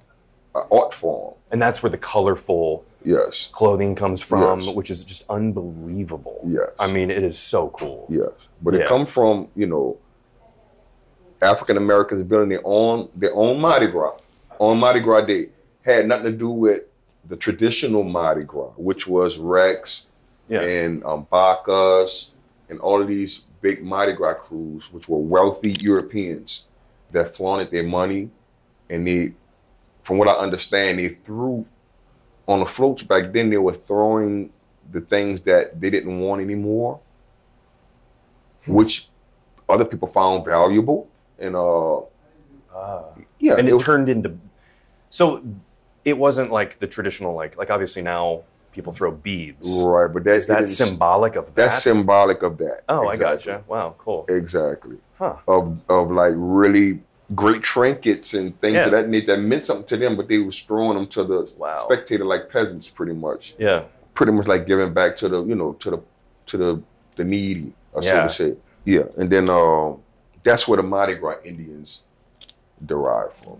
an art form. And that's where the colorful yes. clothing comes from, yes. which is just unbelievable. Yes. I mean, it is so cool. Yes. But yeah. it comes from, you know, African Americans building their own their own Mardi Gras on Mardi Gras Day. Had nothing to do with the traditional Mardi Gras, which was Rex yeah. and um, Bacchus and all of these big Mardi Gras crews, which were wealthy Europeans that flaunted their money, and they, from what I understand, they threw on the floats back then. They were throwing the things that they didn't want anymore, hmm. which other people found valuable, and uh, uh yeah, and it, it was, turned into. So it wasn't like the traditional, like like obviously now people throw beads, right? But that's that symbolic of that. That's symbolic of that. Oh, exactly. I gotcha. Wow, cool. Exactly. Huh. Of of like really great trinkets and things yeah. of that nature that meant something to them, but they was throwing them to the wow. spectator like peasants, pretty much. Yeah. Pretty much like giving back to the you know to the to the the needy, or yeah. so to say. Yeah, and then uh, that's where the Mardi Gras Indians derive from.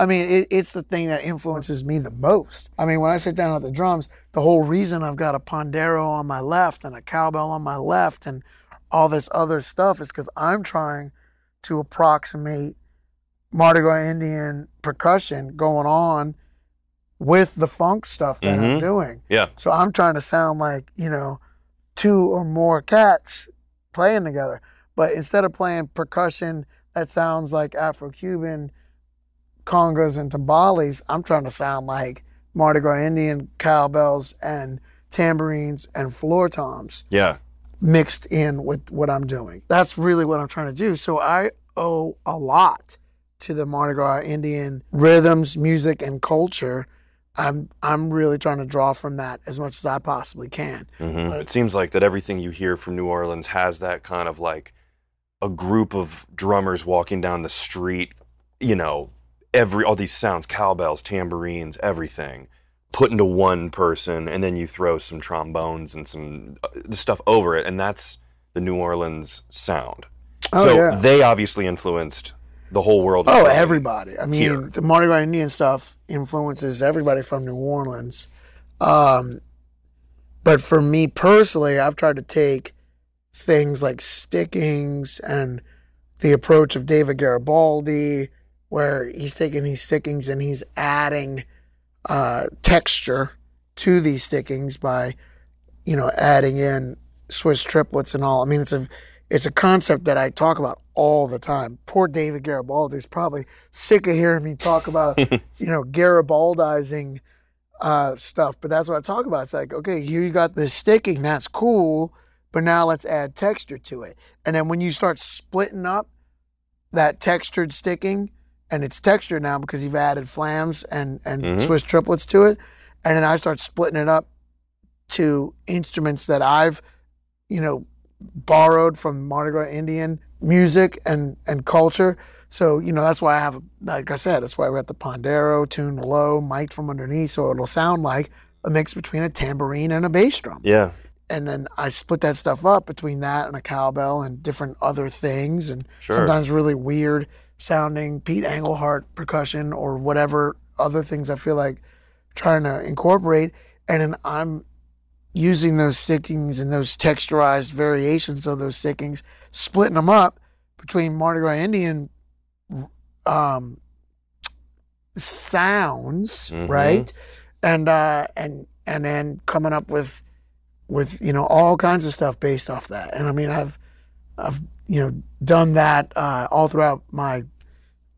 I mean, it, it's the thing that influences me the most. I mean, when I sit down at the drums, the whole reason I've got a pandero on my left and a cowbell on my left and all this other stuff is because I'm trying to approximate Mardi Gras Indian percussion going on with the funk stuff that mm-hmm. I'm doing. Yeah. So I'm trying to sound like, you know, two or more cats playing together, but instead of playing percussion that sounds like Afro-Cuban congas and timbales, I'm trying to sound like Mardi Gras Indian cowbells and tambourines and floor toms. Yeah, mixed in with what I'm doing. That's really what I'm trying to do. So I owe a lot to the Mardi Gras Indian rhythms, music, and culture. I'm I'm really trying to draw from that as much as I possibly can. Mm-hmm. It seems like that everything you hear from New Orleans has that kind of like a group of drummers walking down the street, you know, every all these sounds, cowbells, tambourines, everything, put into one person, and then you throw some trombones and some stuff over it, and that's the New Orleans sound. Oh, so yeah. they obviously influenced the whole world. Oh, everybody. I mean, here. the Mardi Gras Indian stuff influences everybody from New Orleans. Um, but for me personally, I've tried to take things like stickings and the approach of David Garibaldi, where he's taking these stickings and he's adding uh, texture to these stickings by, you know, adding in Swiss triplets and all. I mean, it's a, it's a concept that I talk about all the time. Poor David Garibaldi's probably sick of hearing me talk about, you know, Garibaldizing uh, stuff. But that's what I talk about. It's like, okay, here you got this sticking. That's cool. But now let's add texture to it. And then when you start splitting up that textured sticking, and it's textured now because you've added flams and, and mm-hmm. Swiss triplets to it, and then I start splitting it up to instruments that I've, you know, borrowed from Mardi Gras Indian music and, and culture. So, you know, that's why I have, like I said, that's why we're at the pandero, tuned low, mic'd from underneath, so it'll sound like a mix between a tambourine and a bass drum. Yeah. And then I split that stuff up between that and a cowbell and different other things, and sure. sometimes really weird sounding Pete Englehart percussion or whatever other things I feel like trying to incorporate. And then I'm using those stickings and those texturized variations of those stickings, splitting them up between Mardi Gras Indian um, sounds, mm-hmm. right? And uh, and and then coming up with with you know all kinds of stuff based off that. And I mean, I've I've you know done that uh, all throughout my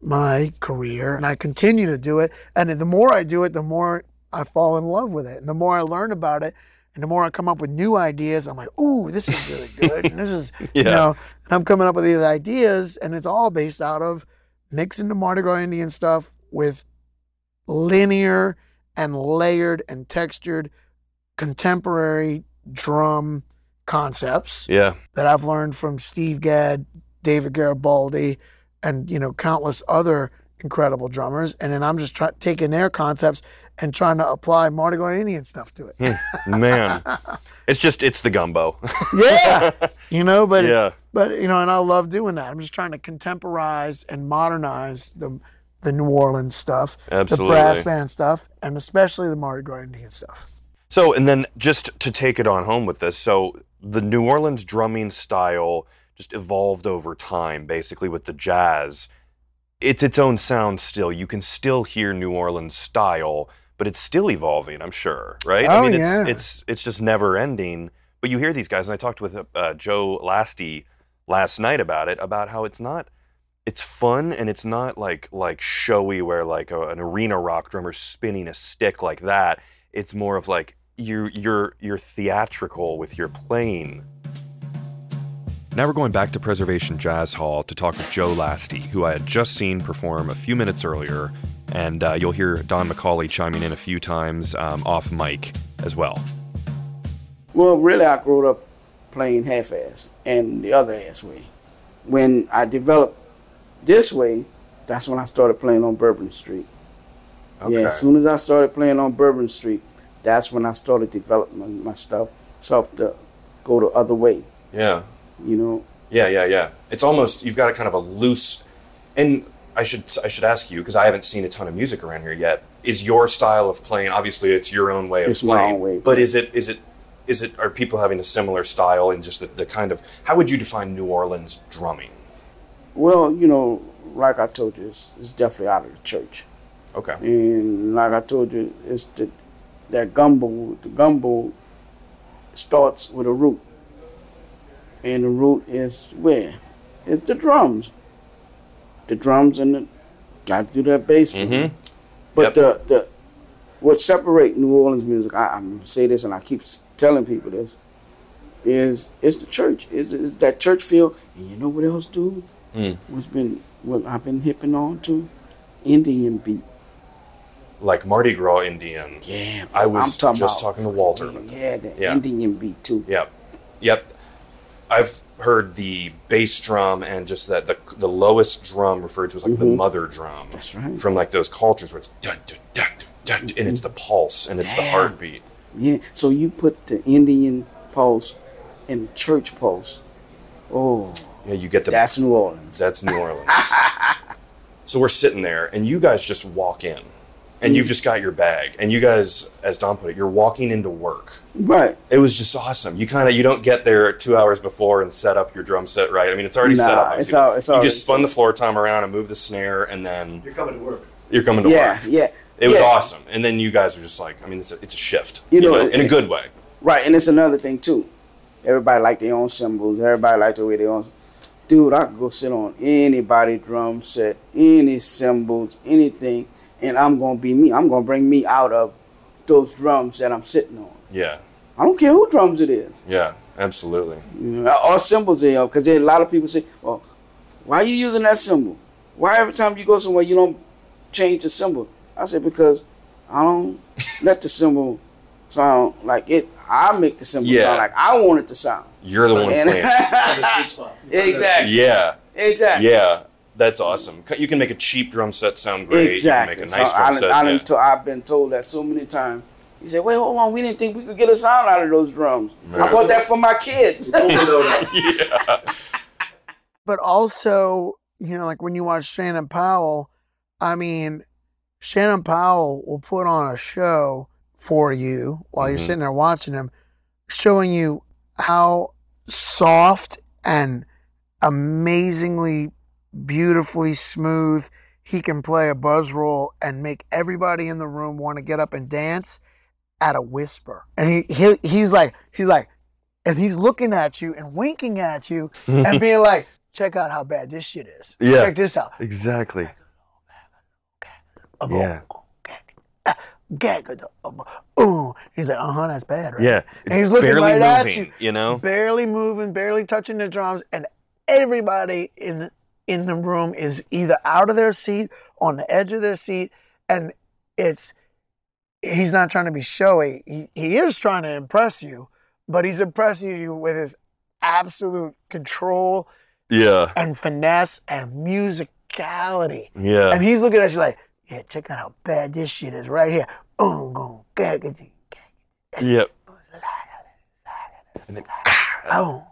my career, and I continue to do it. And the more I do it, the more I fall in love with it, and the more I learn about it, and the more I come up with new ideas. I'm like, ooh, this is really good, and this is yeah. you know. And I'm coming up with these ideas, and it's all based out of mixing the Mardi Gras Indian stuff with linear and layered and textured contemporary drum concepts yeah. that I've learned from Steve Gadd, David Garibaldi, and you know countless other incredible drummers. And then I'm just try taking their concepts and trying to apply Mardi Gras Indian stuff to it. Man, it's just it's the gumbo. yeah, you know, but yeah. but you know, and I love doing that. I'm just trying to contemporize and modernize the the New Orleans stuff, absolutely, the brass band stuff, and especially the Mardi Gras Indian stuff. So, and then just to take it on home with this, so the New Orleans drumming style just evolved over time, basically with the jazz. It's its own sound still. You can still hear New Orleans style, but it's still evolving, I'm sure, right? Oh, I mean, it's, yeah. it's, it's just never ending, but you hear these guys, and I talked with uh, Joe Lastie last night about it, about how it's not, it's fun and it's not like, like showy where like a, an arena rock drummer spinning a stick like that. It's more of like, You're, you're, you're theatrical with your playing. Now we're going back to Preservation Jazz Hall to talk with Joe Lastie, who I had just seen perform a few minutes earlier, and uh, you'll hear Don McAulay chiming in a few times um, off mic as well. Well, really, I grew up playing half-ass and the other ass way. When I developed this way, that's when I started playing on Bourbon Street. Okay. Yeah, as soon as I started playing on Bourbon Street, that's when I started developing my stuff, self to go the other way. Yeah. You know? Yeah, yeah, yeah. It's almost, you've got a kind of a loose, and I should I should ask you, because I haven't seen a ton of music around here yet, is your style of playing, obviously it's your own way of it's playing, my own way, but is it, is it, is it, are people having a similar style and just the, the kind of, how would you define New Orleans drumming? Well, you know, like I told you, it's, it's definitely out of the church. Okay. And like I told you, it's the, that gumbo, the gumbo starts with a root. And the root is where? It's the drums. The drums and the, got to do that bass. Mm-hmm. But yep. the, the, what separates New Orleans music, I, I say this and I keep telling people this, is it's the church. It's, it's that church feel. And you know what else, dude? Mm. What's been, what I've been hipping on to? Indian beat. Like Mardi Gras Indian. Yeah, I was talking just talking to Walter. Yeah, the yeah. Indian beat too. Yep, yep. I've heard the bass drum and just that the the lowest drum referred to as like mm-hmm. the mother drum. That's right. From like those cultures where it's da da da da, mm-hmm. and it's the pulse and it's Damn. the heartbeat. Yeah. So you put the Indian pulse and church pulse. Oh. Yeah, you get the. That's New Orleans. That's New Orleans. So we're sitting there, and you guys just walk in. And you've just got your bag, and you guys, as Don put it, you're walking into work. Right. It was just awesome. You kind of you don't get there two hours before and set up your drum set right. I mean, it's already nah, set up. It's all, it's you already just spun set. the floor tom around and moved the snare, and then you're coming to work. You're coming to yeah, work. Yeah, yeah. It was yeah. awesome. And then you guys are just like, I mean, it's a, it's a shift. You, you know, know it, in a good way. Right, and it's another thing too. Everybody like their own cymbals. Everybody like the way they own. Dude, I could go sit on anybody drum set, any cymbals, anything. And I'm going to be me. I'm going to bring me out of those drums that I'm sitting on. Yeah. I don't care who drums it is. Yeah, absolutely. You know, or cymbals, you know, because a lot of people say, well, why are you using that cymbal? Why every time you go somewhere you don't change the cymbal? I said, because I don't let the cymbal sound like it. I make the cymbal yeah. sound like I want it to sound. You're the one playing. Exactly. Yeah. Exactly. Yeah. That's awesome. You can make a cheap drum set sound great. Exactly. You can make a nice so drum I, set. I, I, yeah. to, I've been told that so many times. He said, wait, hold on. We didn't think we could get a sound out of those drums. Right. I bought that for my kids. yeah. But also, you know, like when you watch Shannon Powell, I mean, Shannon Powell will put on a show for you while mm-hmm. you're sitting there watching him, showing you how soft and amazingly beautifully smooth he can play a buzz roll and make everybody in the room want to get up and dance at a whisper. And he, he he's like he's like and he's looking at you and winking at you and being like, check out how bad this shit is. Yeah, check this out. Exactly. Yeah. Ooh. He's like, uh-huh, that's bad, right? Yeah. And he's looking barely right moving, at you, you know, barely moving, barely touching the drums, and everybody in in the room is either out of their seat, on the edge of their seat, and it's, he's not trying to be showy. He, he is trying to impress you, but he's impressing you with his absolute control yeah. and finesse and musicality. Yeah. And he's looking at you like, yeah, check out how bad this shit is right here. Oh, yep. And then, oh,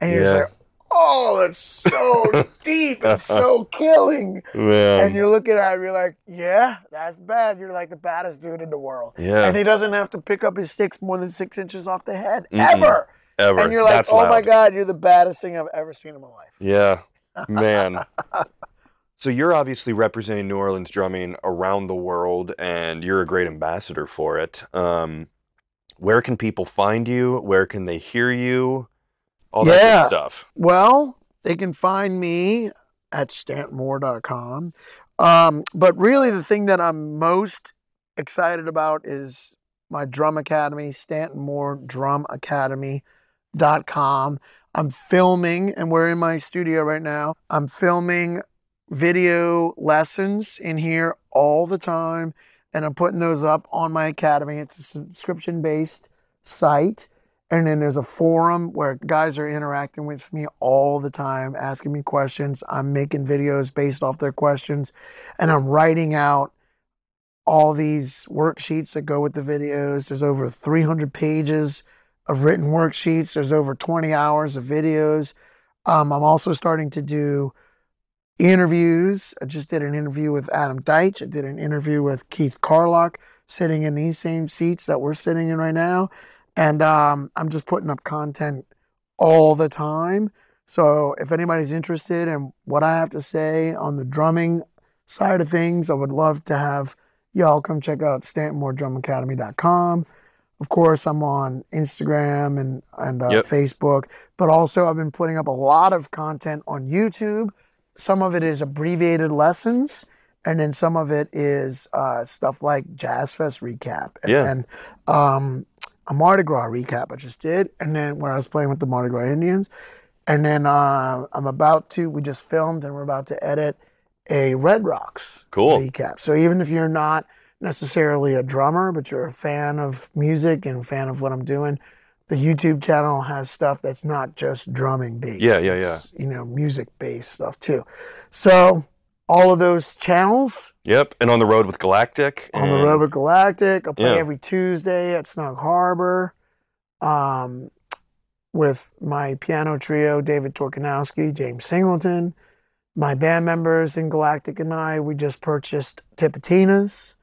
and you're yeah. just like, oh, that's so deep. It's so killing. Man. And you're looking at him, you're like, yeah, that's bad. You're like the baddest dude in the world. Yeah. And he doesn't have to pick up his sticks more than six inches off the head, mm-mm. ever. Ever. And you're like, that's oh loud. My God, you're the baddest thing I've ever seen in my life. Yeah, man. So you're obviously representing New Orleans drumming around the world, and you're a great ambassador for it. Um, where can people find you? Where can they hear you? All yeah. that good stuff. Well, they can find me at stanton moore dot com. Um, but really the thing that I'm most excited about is my drum academy, stanton moore drum academy dot com. I'm filming, and we're in my studio right now. I'm filming video lessons in here all the time, and I'm putting those up on my academy. It's a subscription-based site. And then there's a forum where guys are interacting with me all the time, asking me questions. I'm making videos based off their questions. And I'm writing out all these worksheets that go with the videos. There's over three hundred pages of written worksheets. There's over twenty hours of videos. Um, I'm also starting to do interviews. I just did an interview with Adam Deitch. I did an interview with Keith Carlock, sitting in these same seats that we're sitting in right now. And um, I'm just putting up content all the time. So if anybody's interested in what I have to say on the drumming side of things, I would love to have y'all come check out stanton moore drum academy dot com. Of course, I'm on Instagram and, and uh, yep. Facebook. But also, I've been putting up a lot of content on YouTube. Some of it is abbreviated lessons. And then some of it is uh, stuff like Jazz Fest Recap. And, yeah. and, um, a Mardi Gras recap I just did, and then where I was playing with the Mardi Gras Indians. And then uh, I'm about to, we just filmed and we're about to edit a Red Rocks cool. recap. So even if you're not necessarily a drummer, but you're a fan of music and a fan of what I'm doing, the YouTube channel has stuff that's not just drumming based. Yeah, yeah, yeah. It's, you know, music based stuff too. So all of those channels. Yep, and on the road with Galactic. On the road with Galactic. I play yeah. every Tuesday at Snug Harbor um, with my piano trio, David Torkanowski, James Singleton, my band members in Galactic and I, we just purchased Tipitinas.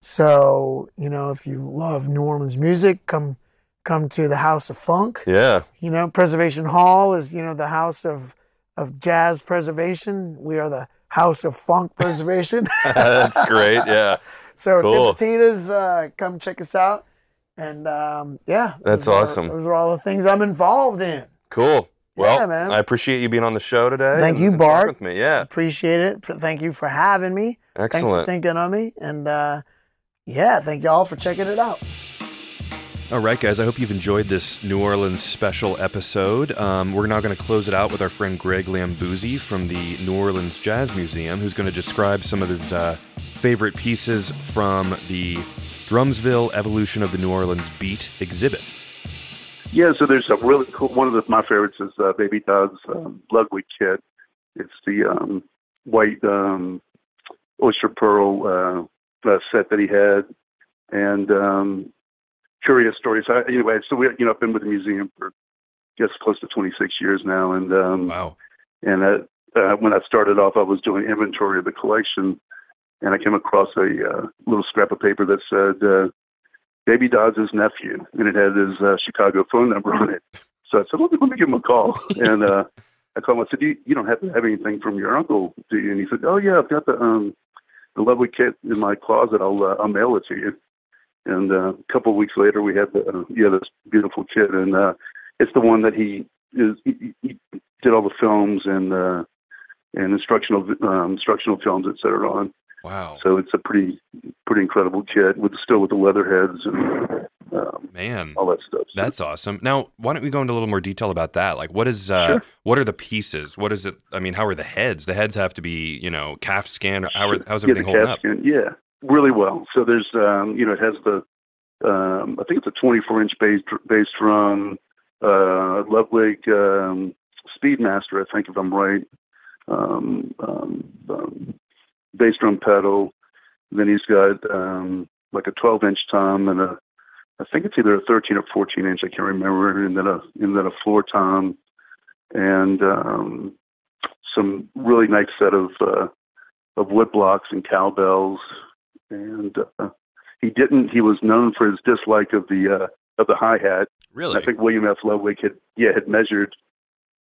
So, you know, if you love New Orleans music, come come to the House of Funk. Yeah. You know, Preservation Hall is, you know, the house of, of jazz preservation. We are the House of Funk Preservation. That's great, yeah. So cool. Tipitinas, uh, come check us out. And, um, yeah. That's those awesome. Are, those are all the things I'm involved in. Cool. Well, yeah, man. I appreciate you being on the show today. Thank and, you, Bart. With me. Yeah. Appreciate it. Thank you for having me. Excellent. Thanks for thinking of me. And, uh, yeah, thank y'all for checking it out. All right, guys, I hope you've enjoyed this New Orleans special episode. Um, we're now going to close it out with our friend Greg Lambousy from the New Orleans Jazz Museum, who's going to describe some of his uh, favorite pieces from the Drumsville Evolution of the New Orleans Beat exhibit. Yeah, so there's a really cool, one of the, my favorites is uh, Baby Doug's um, Ludwig kit. It's the um, white um, oyster pearl uh, uh, set that he had, and um, curious stories. I, anyway, so we, you know, I've been with the museum for just close to twenty-six years now, and um, wow. And I, uh, when I started off, I was doing inventory of the collection, and I came across a uh, little scrap of paper that said, Uh, Baby Dodds' nephew, and it had his uh, Chicago phone number on it. So I said, let me, let me give him a call. And uh, I called him. I said, you, you don't have to have anything from your uncle, do you? And he said, oh, yeah, I've got the um, the Ludwig kit in my closet. I'll, uh, I'll mail it to you. And uh, a couple of weeks later, we had the, uh, yeah, this beautiful kit. And uh, it's the one that he, is, he, he did all the films and uh, and instructional um, instructional films, et cetera, on. Wow! So it's a pretty, pretty incredible kit with still with the leatherheads and um, man, all that stuff. So. That's awesome. Now, why don't we go into a little more detail about that? Like, what is, uh, sure. what are the pieces? What is it? I mean, how are the heads? The heads have to be, you know, calf skin. How are, how's everything yeah, holding up? Skin, yeah, really well. So there's, um, you know, it has the, um, I think it's a twenty-four inch bass bass drum, uh, Ludwig um, Speedmaster, I think if I'm right. Um, um, um, bass drum pedal, then he's got um, like a twelve inch tom and a, I think it's either a thirteen or fourteen inch, I can't remember, and then a and then a floor tom, and um, some really nice set of uh, of wood blocks and cowbells, and uh, he didn't. He was known for his dislike of the uh, of the hi hat. Really, I think William F. Ludwig had yeah had measured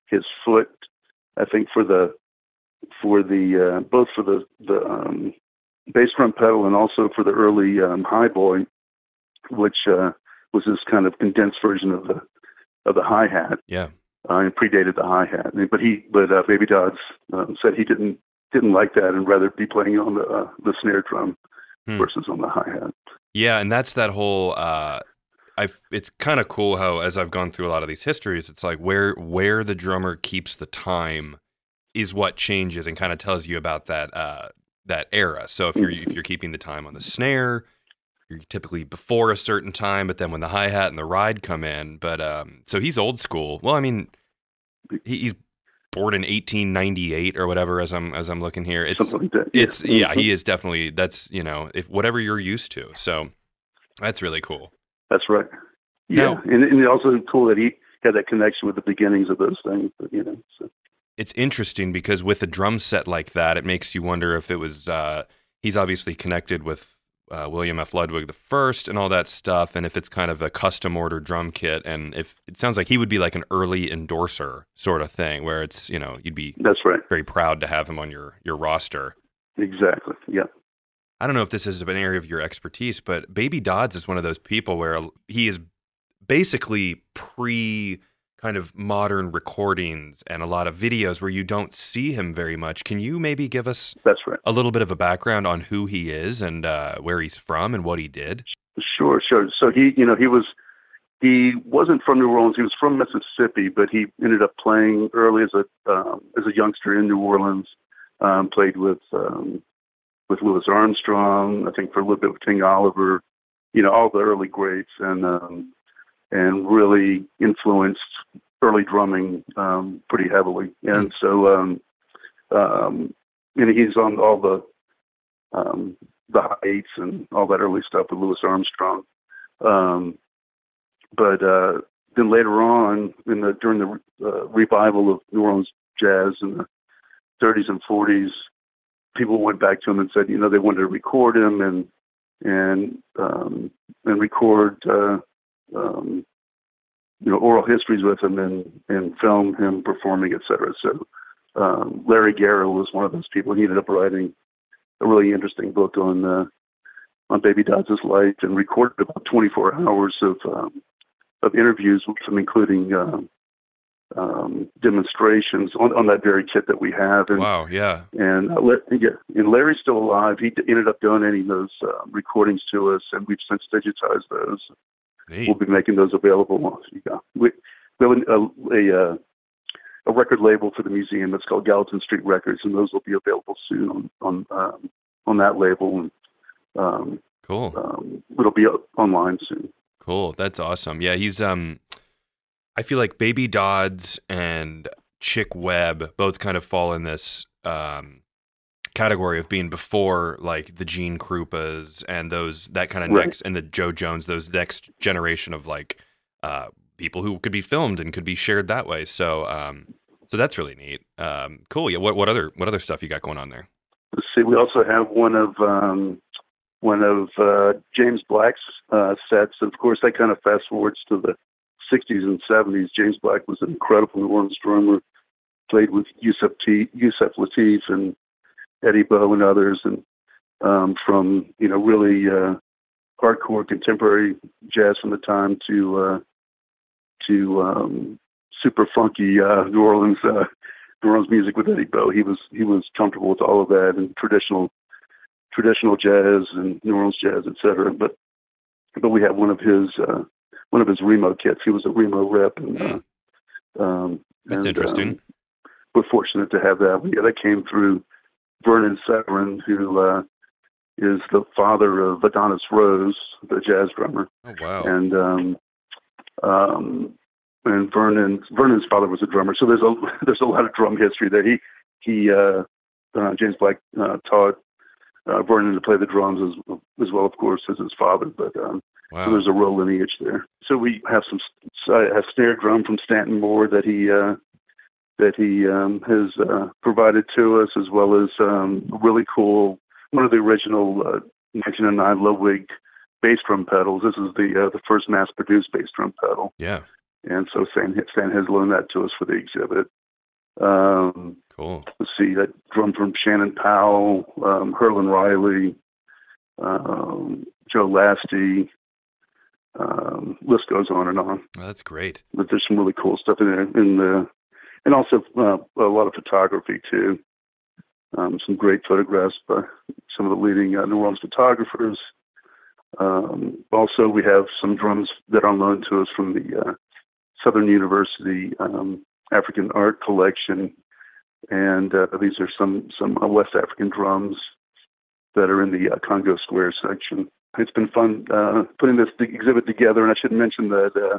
his foot, I think for the. for the, uh, both for the, the um, bass drum pedal and also for the early um, highboy, which uh, was this kind of condensed version of the of the hi-hat. Yeah. Uh, and predated the hi-hat. But he, but uh, Baby Dodds um, said he didn't didn't like that and rather be playing on the, uh, the snare drum hmm. versus on the hi-hat. Yeah, and that's that whole, uh, I've, it's kind of cool how, as I've gone through a lot of these histories, it's like where where the drummer keeps the time is what changes and kind of tells you about that uh, that era. So if you're if you're keeping the time on the snare, you're typically before a certain time, but then when the hi hat and the ride come in, but um, so he's old school. Well, I mean, he, he's born in eighteen ninety-eight or whatever. As I'm as I'm looking here, it's like that, yeah. it's yeah, he is definitely that's you know if whatever you're used to. So that's really cool. That's right. Yeah, now, and, and also cool that he had that connection with the beginnings of those things. But, you know. So. It's interesting because with a drum set like that, it makes you wonder if it was, uh, he's obviously connected with uh, William F. Ludwig the First and all that stuff, and if it's kind of a custom order drum kit, and if it sounds like he would be like an early endorser sort of thing where it's, you know, you'd be That's right. very proud to have him on your, your roster. Exactly, yeah. I don't know if this is an area of your expertise, but Baby Dodds is one of those people where he is basically pre- kind of modern recordings and a lot of videos where you don't see him very much. Can you maybe give us That's right. a little bit of a background on who he is and uh, where he's from and what he did? Sure, sure. So he, you know, he was, he wasn't from New Orleans. He was from Mississippi, but he ended up playing early as a, um, as a youngster in New Orleans, um, played with, um, with Louis Armstrong, I think for a little bit with King Oliver, you know, all the early greats. And, um, and really influenced early drumming um, pretty heavily. And so, um, um, and he's on all the um, the high eights and all that early stuff with Louis Armstrong. Um, but uh, then later on, in the during the uh, revival of New Orleans jazz in the thirties and forties, people went back to him and said, you know, they wanted to record him and and um, and record uh, um, you know, oral histories with him and and film him performing, et cetera. So um, Larry Garrow was one of those people. He ended up writing a really interesting book on uh, on Baby Dodds' life and recorded about twenty-four hours of um, of interviews with him, including um, um, demonstrations on, on that very kit that we have. And, wow, yeah. And, uh, yeah. and Larry's still alive. He ended up donating those uh, recordings to us, and we've since digitized those. Neat. We'll be making those available. Yeah. We, we have a, a, a, a record label for the museum that's called Gallatin Street Records, and those will be available soon on on, um, on that label. And, um, cool. Um, it'll be online soon. Cool. That's awesome. Yeah, he's, um, I feel like Baby Dodds and Chick Webb both kind of fall in this um, category of being before like the Gene Krupas and those, that kind of right. next, and the Joe Jones, those next generation of like uh, people who could be filmed and could be shared that way. So, um, so that's really neat. Um, cool. Yeah. What, what other, what other stuff you got going on there? Let's see. We also have one of, um, one of uh, James Black's uh, sets. And of course, that kind of fast forwards to the sixties and seventies. James Black was an incredible New Orleans drummer, played with Yusuf, T, Yusuf Lateef and Eddie Bowe and others, and um, from, you know, really uh, hardcore contemporary jazz from the time to uh, to um, super funky uh, New Orleans uh, New Orleans music with Eddie Bowe. He was he was comfortable with all of that, and traditional. traditional jazz and New Orleans jazz, et cetera. But, but we have one of his, uh, one of his Remo kits. He was a Remo rep. And, uh, um, That's and, interesting. Um, we're fortunate to have that. Yeah, that came through Vernon Severin, who, uh, is the father of Adonis Rose, the jazz drummer. Oh, wow. And, um, um, and Vernon, Vernon's father was a drummer. So there's a, there's a lot of drum history there. He, he, uh, uh James Black, uh, taught, Uh, Vernon to play the drums as, as well, of course, as his father. But um, wow. so there's a real lineage there. So we have some uh, a snare drum from Stanton Moore that he uh, that he um, has uh, provided to us, as well as um, a really cool one of the original uh, nineteen oh nine Ludwig bass drum pedals. This is the uh, the first mass-produced bass drum pedal. Yeah, and so Stan, Stan has loaned that to us for the exhibit. Um, cool. Let's see, that drum from Shannon Powell, um, Herlin Riley, um, Joe Lastie, um, list goes on and on. Oh, that's great. But there's some really cool stuff in there, in the, and also uh, a lot of photography too. Um, some great photographs by some of the leading uh, New Orleans photographers. Um, also we have some drums that are loaned to us from the uh, Southern University um, African art collection, and uh, these are some some uh, West African drums that are in the uh, Congo Square section. It's been fun uh, putting this exhibit together, and I should mention that uh,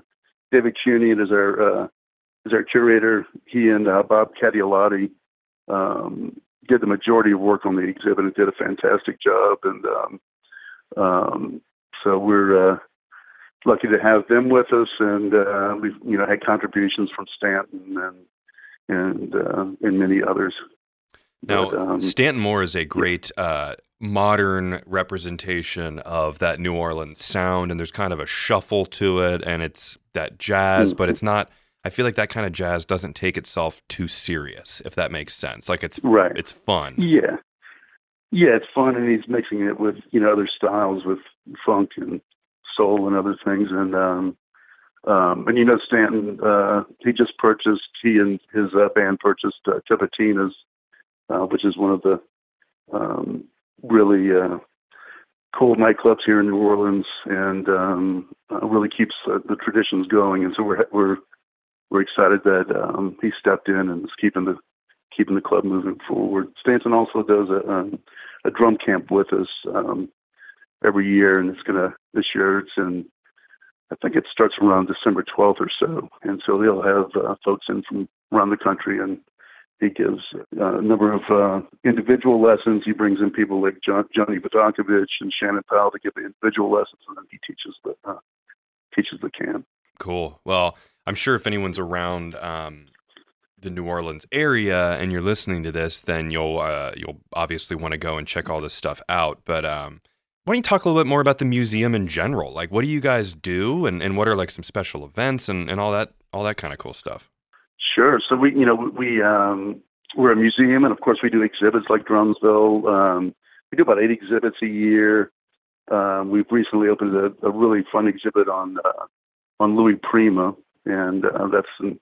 David Cunian is our uh, is our curator. He and uh, Bob Cattialotti um, did the majority of work on the exhibit and did a fantastic job, and um, um, so we're. Uh, Lucky to have them with us, and uh, we've you know had contributions from Stanton and and uh, and many others. Now, but, um, Stanton Moore is a great uh, modern representation of that New Orleans sound, and there's kind of a shuffle to it, and it's that jazz, mm-hmm. but it's not. I feel like that kind of jazz doesn't take itself too serious, if that makes sense. Like it's right. it's fun. Yeah, yeah, it's fun, and he's mixing it with you know other styles with funk and. Soul and other things, and um, um, and you know Stanton, uh, he just purchased. He and his uh, band purchased uh, Tabatina's, uh, which is one of the um, really uh, cool nightclubs here in New Orleans, and um, uh, really keeps uh, the traditions going. And so we're we're we're excited that um, he stepped in and is keeping the keeping the club moving forward. Stanton also does a, um, a drum camp with us. Um, every year, and it's gonna this year it's in I think it starts around December twelfth or so, and so they'll have uh, folks in from around the country, and he gives uh, a number of uh, individual lessons. He brings in people like John, Johnny Vodakovich and Shannon Powell to give the individual lessons, and then he teaches the uh, teaches the camp. Cool. Well, I'm sure if anyone's around um the New Orleans area and you're listening to this, then you'll uh, you'll obviously want to go and check all this stuff out. But um, why don't you talk a little bit more about the museum in general? Like, what do you guys do, and, and what are like some special events and, and all that all that kind of cool stuff? Sure. So we you know we um, we're a museum, and of course we do exhibits like Drumsville. Um, we do about eight exhibits a year. Um, we've recently opened a, a really fun exhibit on uh, on Louis Prima, and uh, that's an,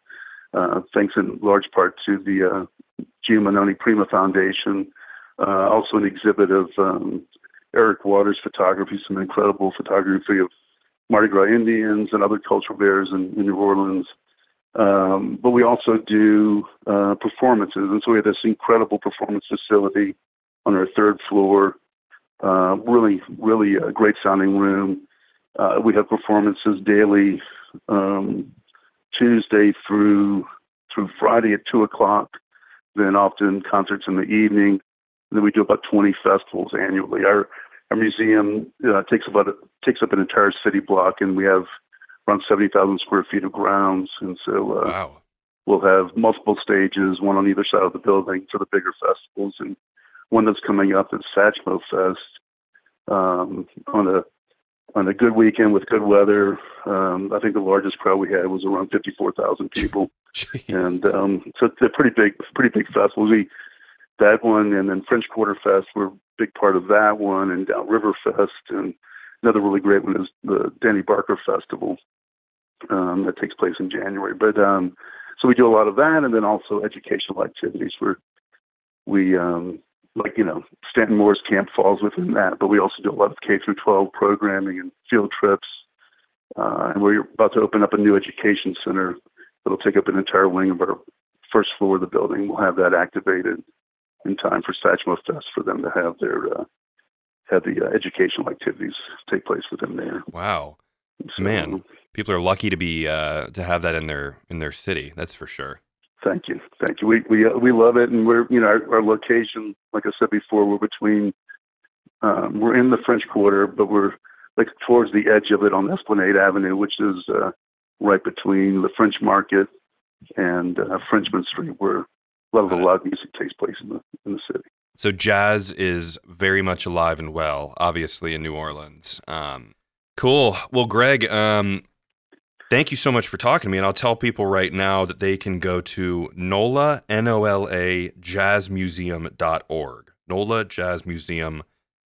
Uh, thanks in large part to the uh, Gio Manoni Prima Foundation. Uh, also an exhibit of um, Eric Waters' photography, some incredible photography of Mardi Gras Indians and other cultural bears in, in New Orleans. Um, but we also do uh, performances. And so we have this incredible performance facility on our third floor, uh, really, really a great sounding room. Uh, we have performances daily, um Tuesday through through Friday at two o'clock, then often concerts in the evening. And then we do about twenty festivals annually. Our our museum uh, takes about takes up an entire city block, and we have around seventy thousand square feet of grounds. And so uh, wow. We'll have multiple stages, one on either side of the building for the bigger festivals, and one that's coming up at Satchmo Fest um, on a On a good weekend with good weather. Um, I think the largest crowd we had was around fifty-four thousand people. Jeez. And um, so they're pretty big, pretty big festivals. We, that one and then French Quarter Fest, we're a big part of that one, and Downriver Fest. And another really great one is the Danny Barker Festival um, that takes place in January. But um, so we do a lot of that, and then also educational activities where we, um, like, you know, Stanton Moore's camp falls within that, but we also do a lot of K through twelve programming and field trips. Uh, and we're about to open up a new education center that'll take up an entire wing of our first floor of the building. We'll have that activated in time for Satchmo Fest for them to have their uh, have the uh, educational activities take place with them there. Wow, so, man, people are lucky to be uh, to have that in their in their city. That's for sure. Thank you. Thank you. We we uh, we love it. And we're, you know, our, our location, like I said before, we're between, um, we're in the French Quarter, but we're like towards the edge of it on Esplanade Avenue, which is uh, right between the French Market and uh, Frenchman Street, where a lot of the loud music takes place in the, in the city. So jazz is very much alive and well, obviously, in New Orleans. Um, cool. Well, Greg, um, thank you so much for talking to me, and I'll tell people right now that they can go to NOLA, N O L A, jazz museum dot org, NOLA jazz museum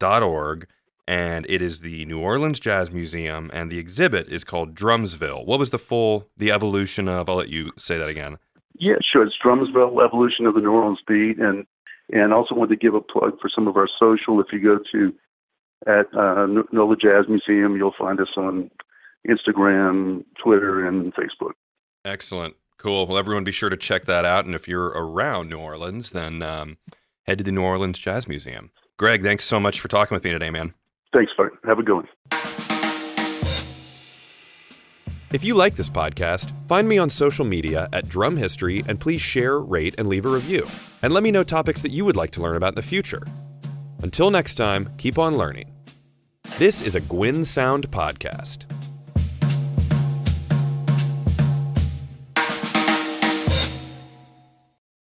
dot org, and it is the New Orleans Jazz Museum, and the exhibit is called Drumsville. What was the full, the evolution of, I'll let you say that again. Yeah, sure, it's Drumsville, Evolution of the New Orleans Beat, and and also wanted to give a plug for some of our social. If you go to at uh, NOLA Jazz Museum, you'll find us on Instagram, Twitter, and Facebook. Excellent. Cool. Well, everyone be sure to check that out. And if you're around New Orleans, then um, head to the New Orleans Jazz Museum. Greg, thanks so much for talking with me today, man. Thanks, Bart. Have a good one. If you like this podcast, find me on social media at Drum History, and please share, rate, and leave a review. And let me know topics that you would like to learn about in the future. Until next time, keep on learning. This is a Gwyn Sound podcast.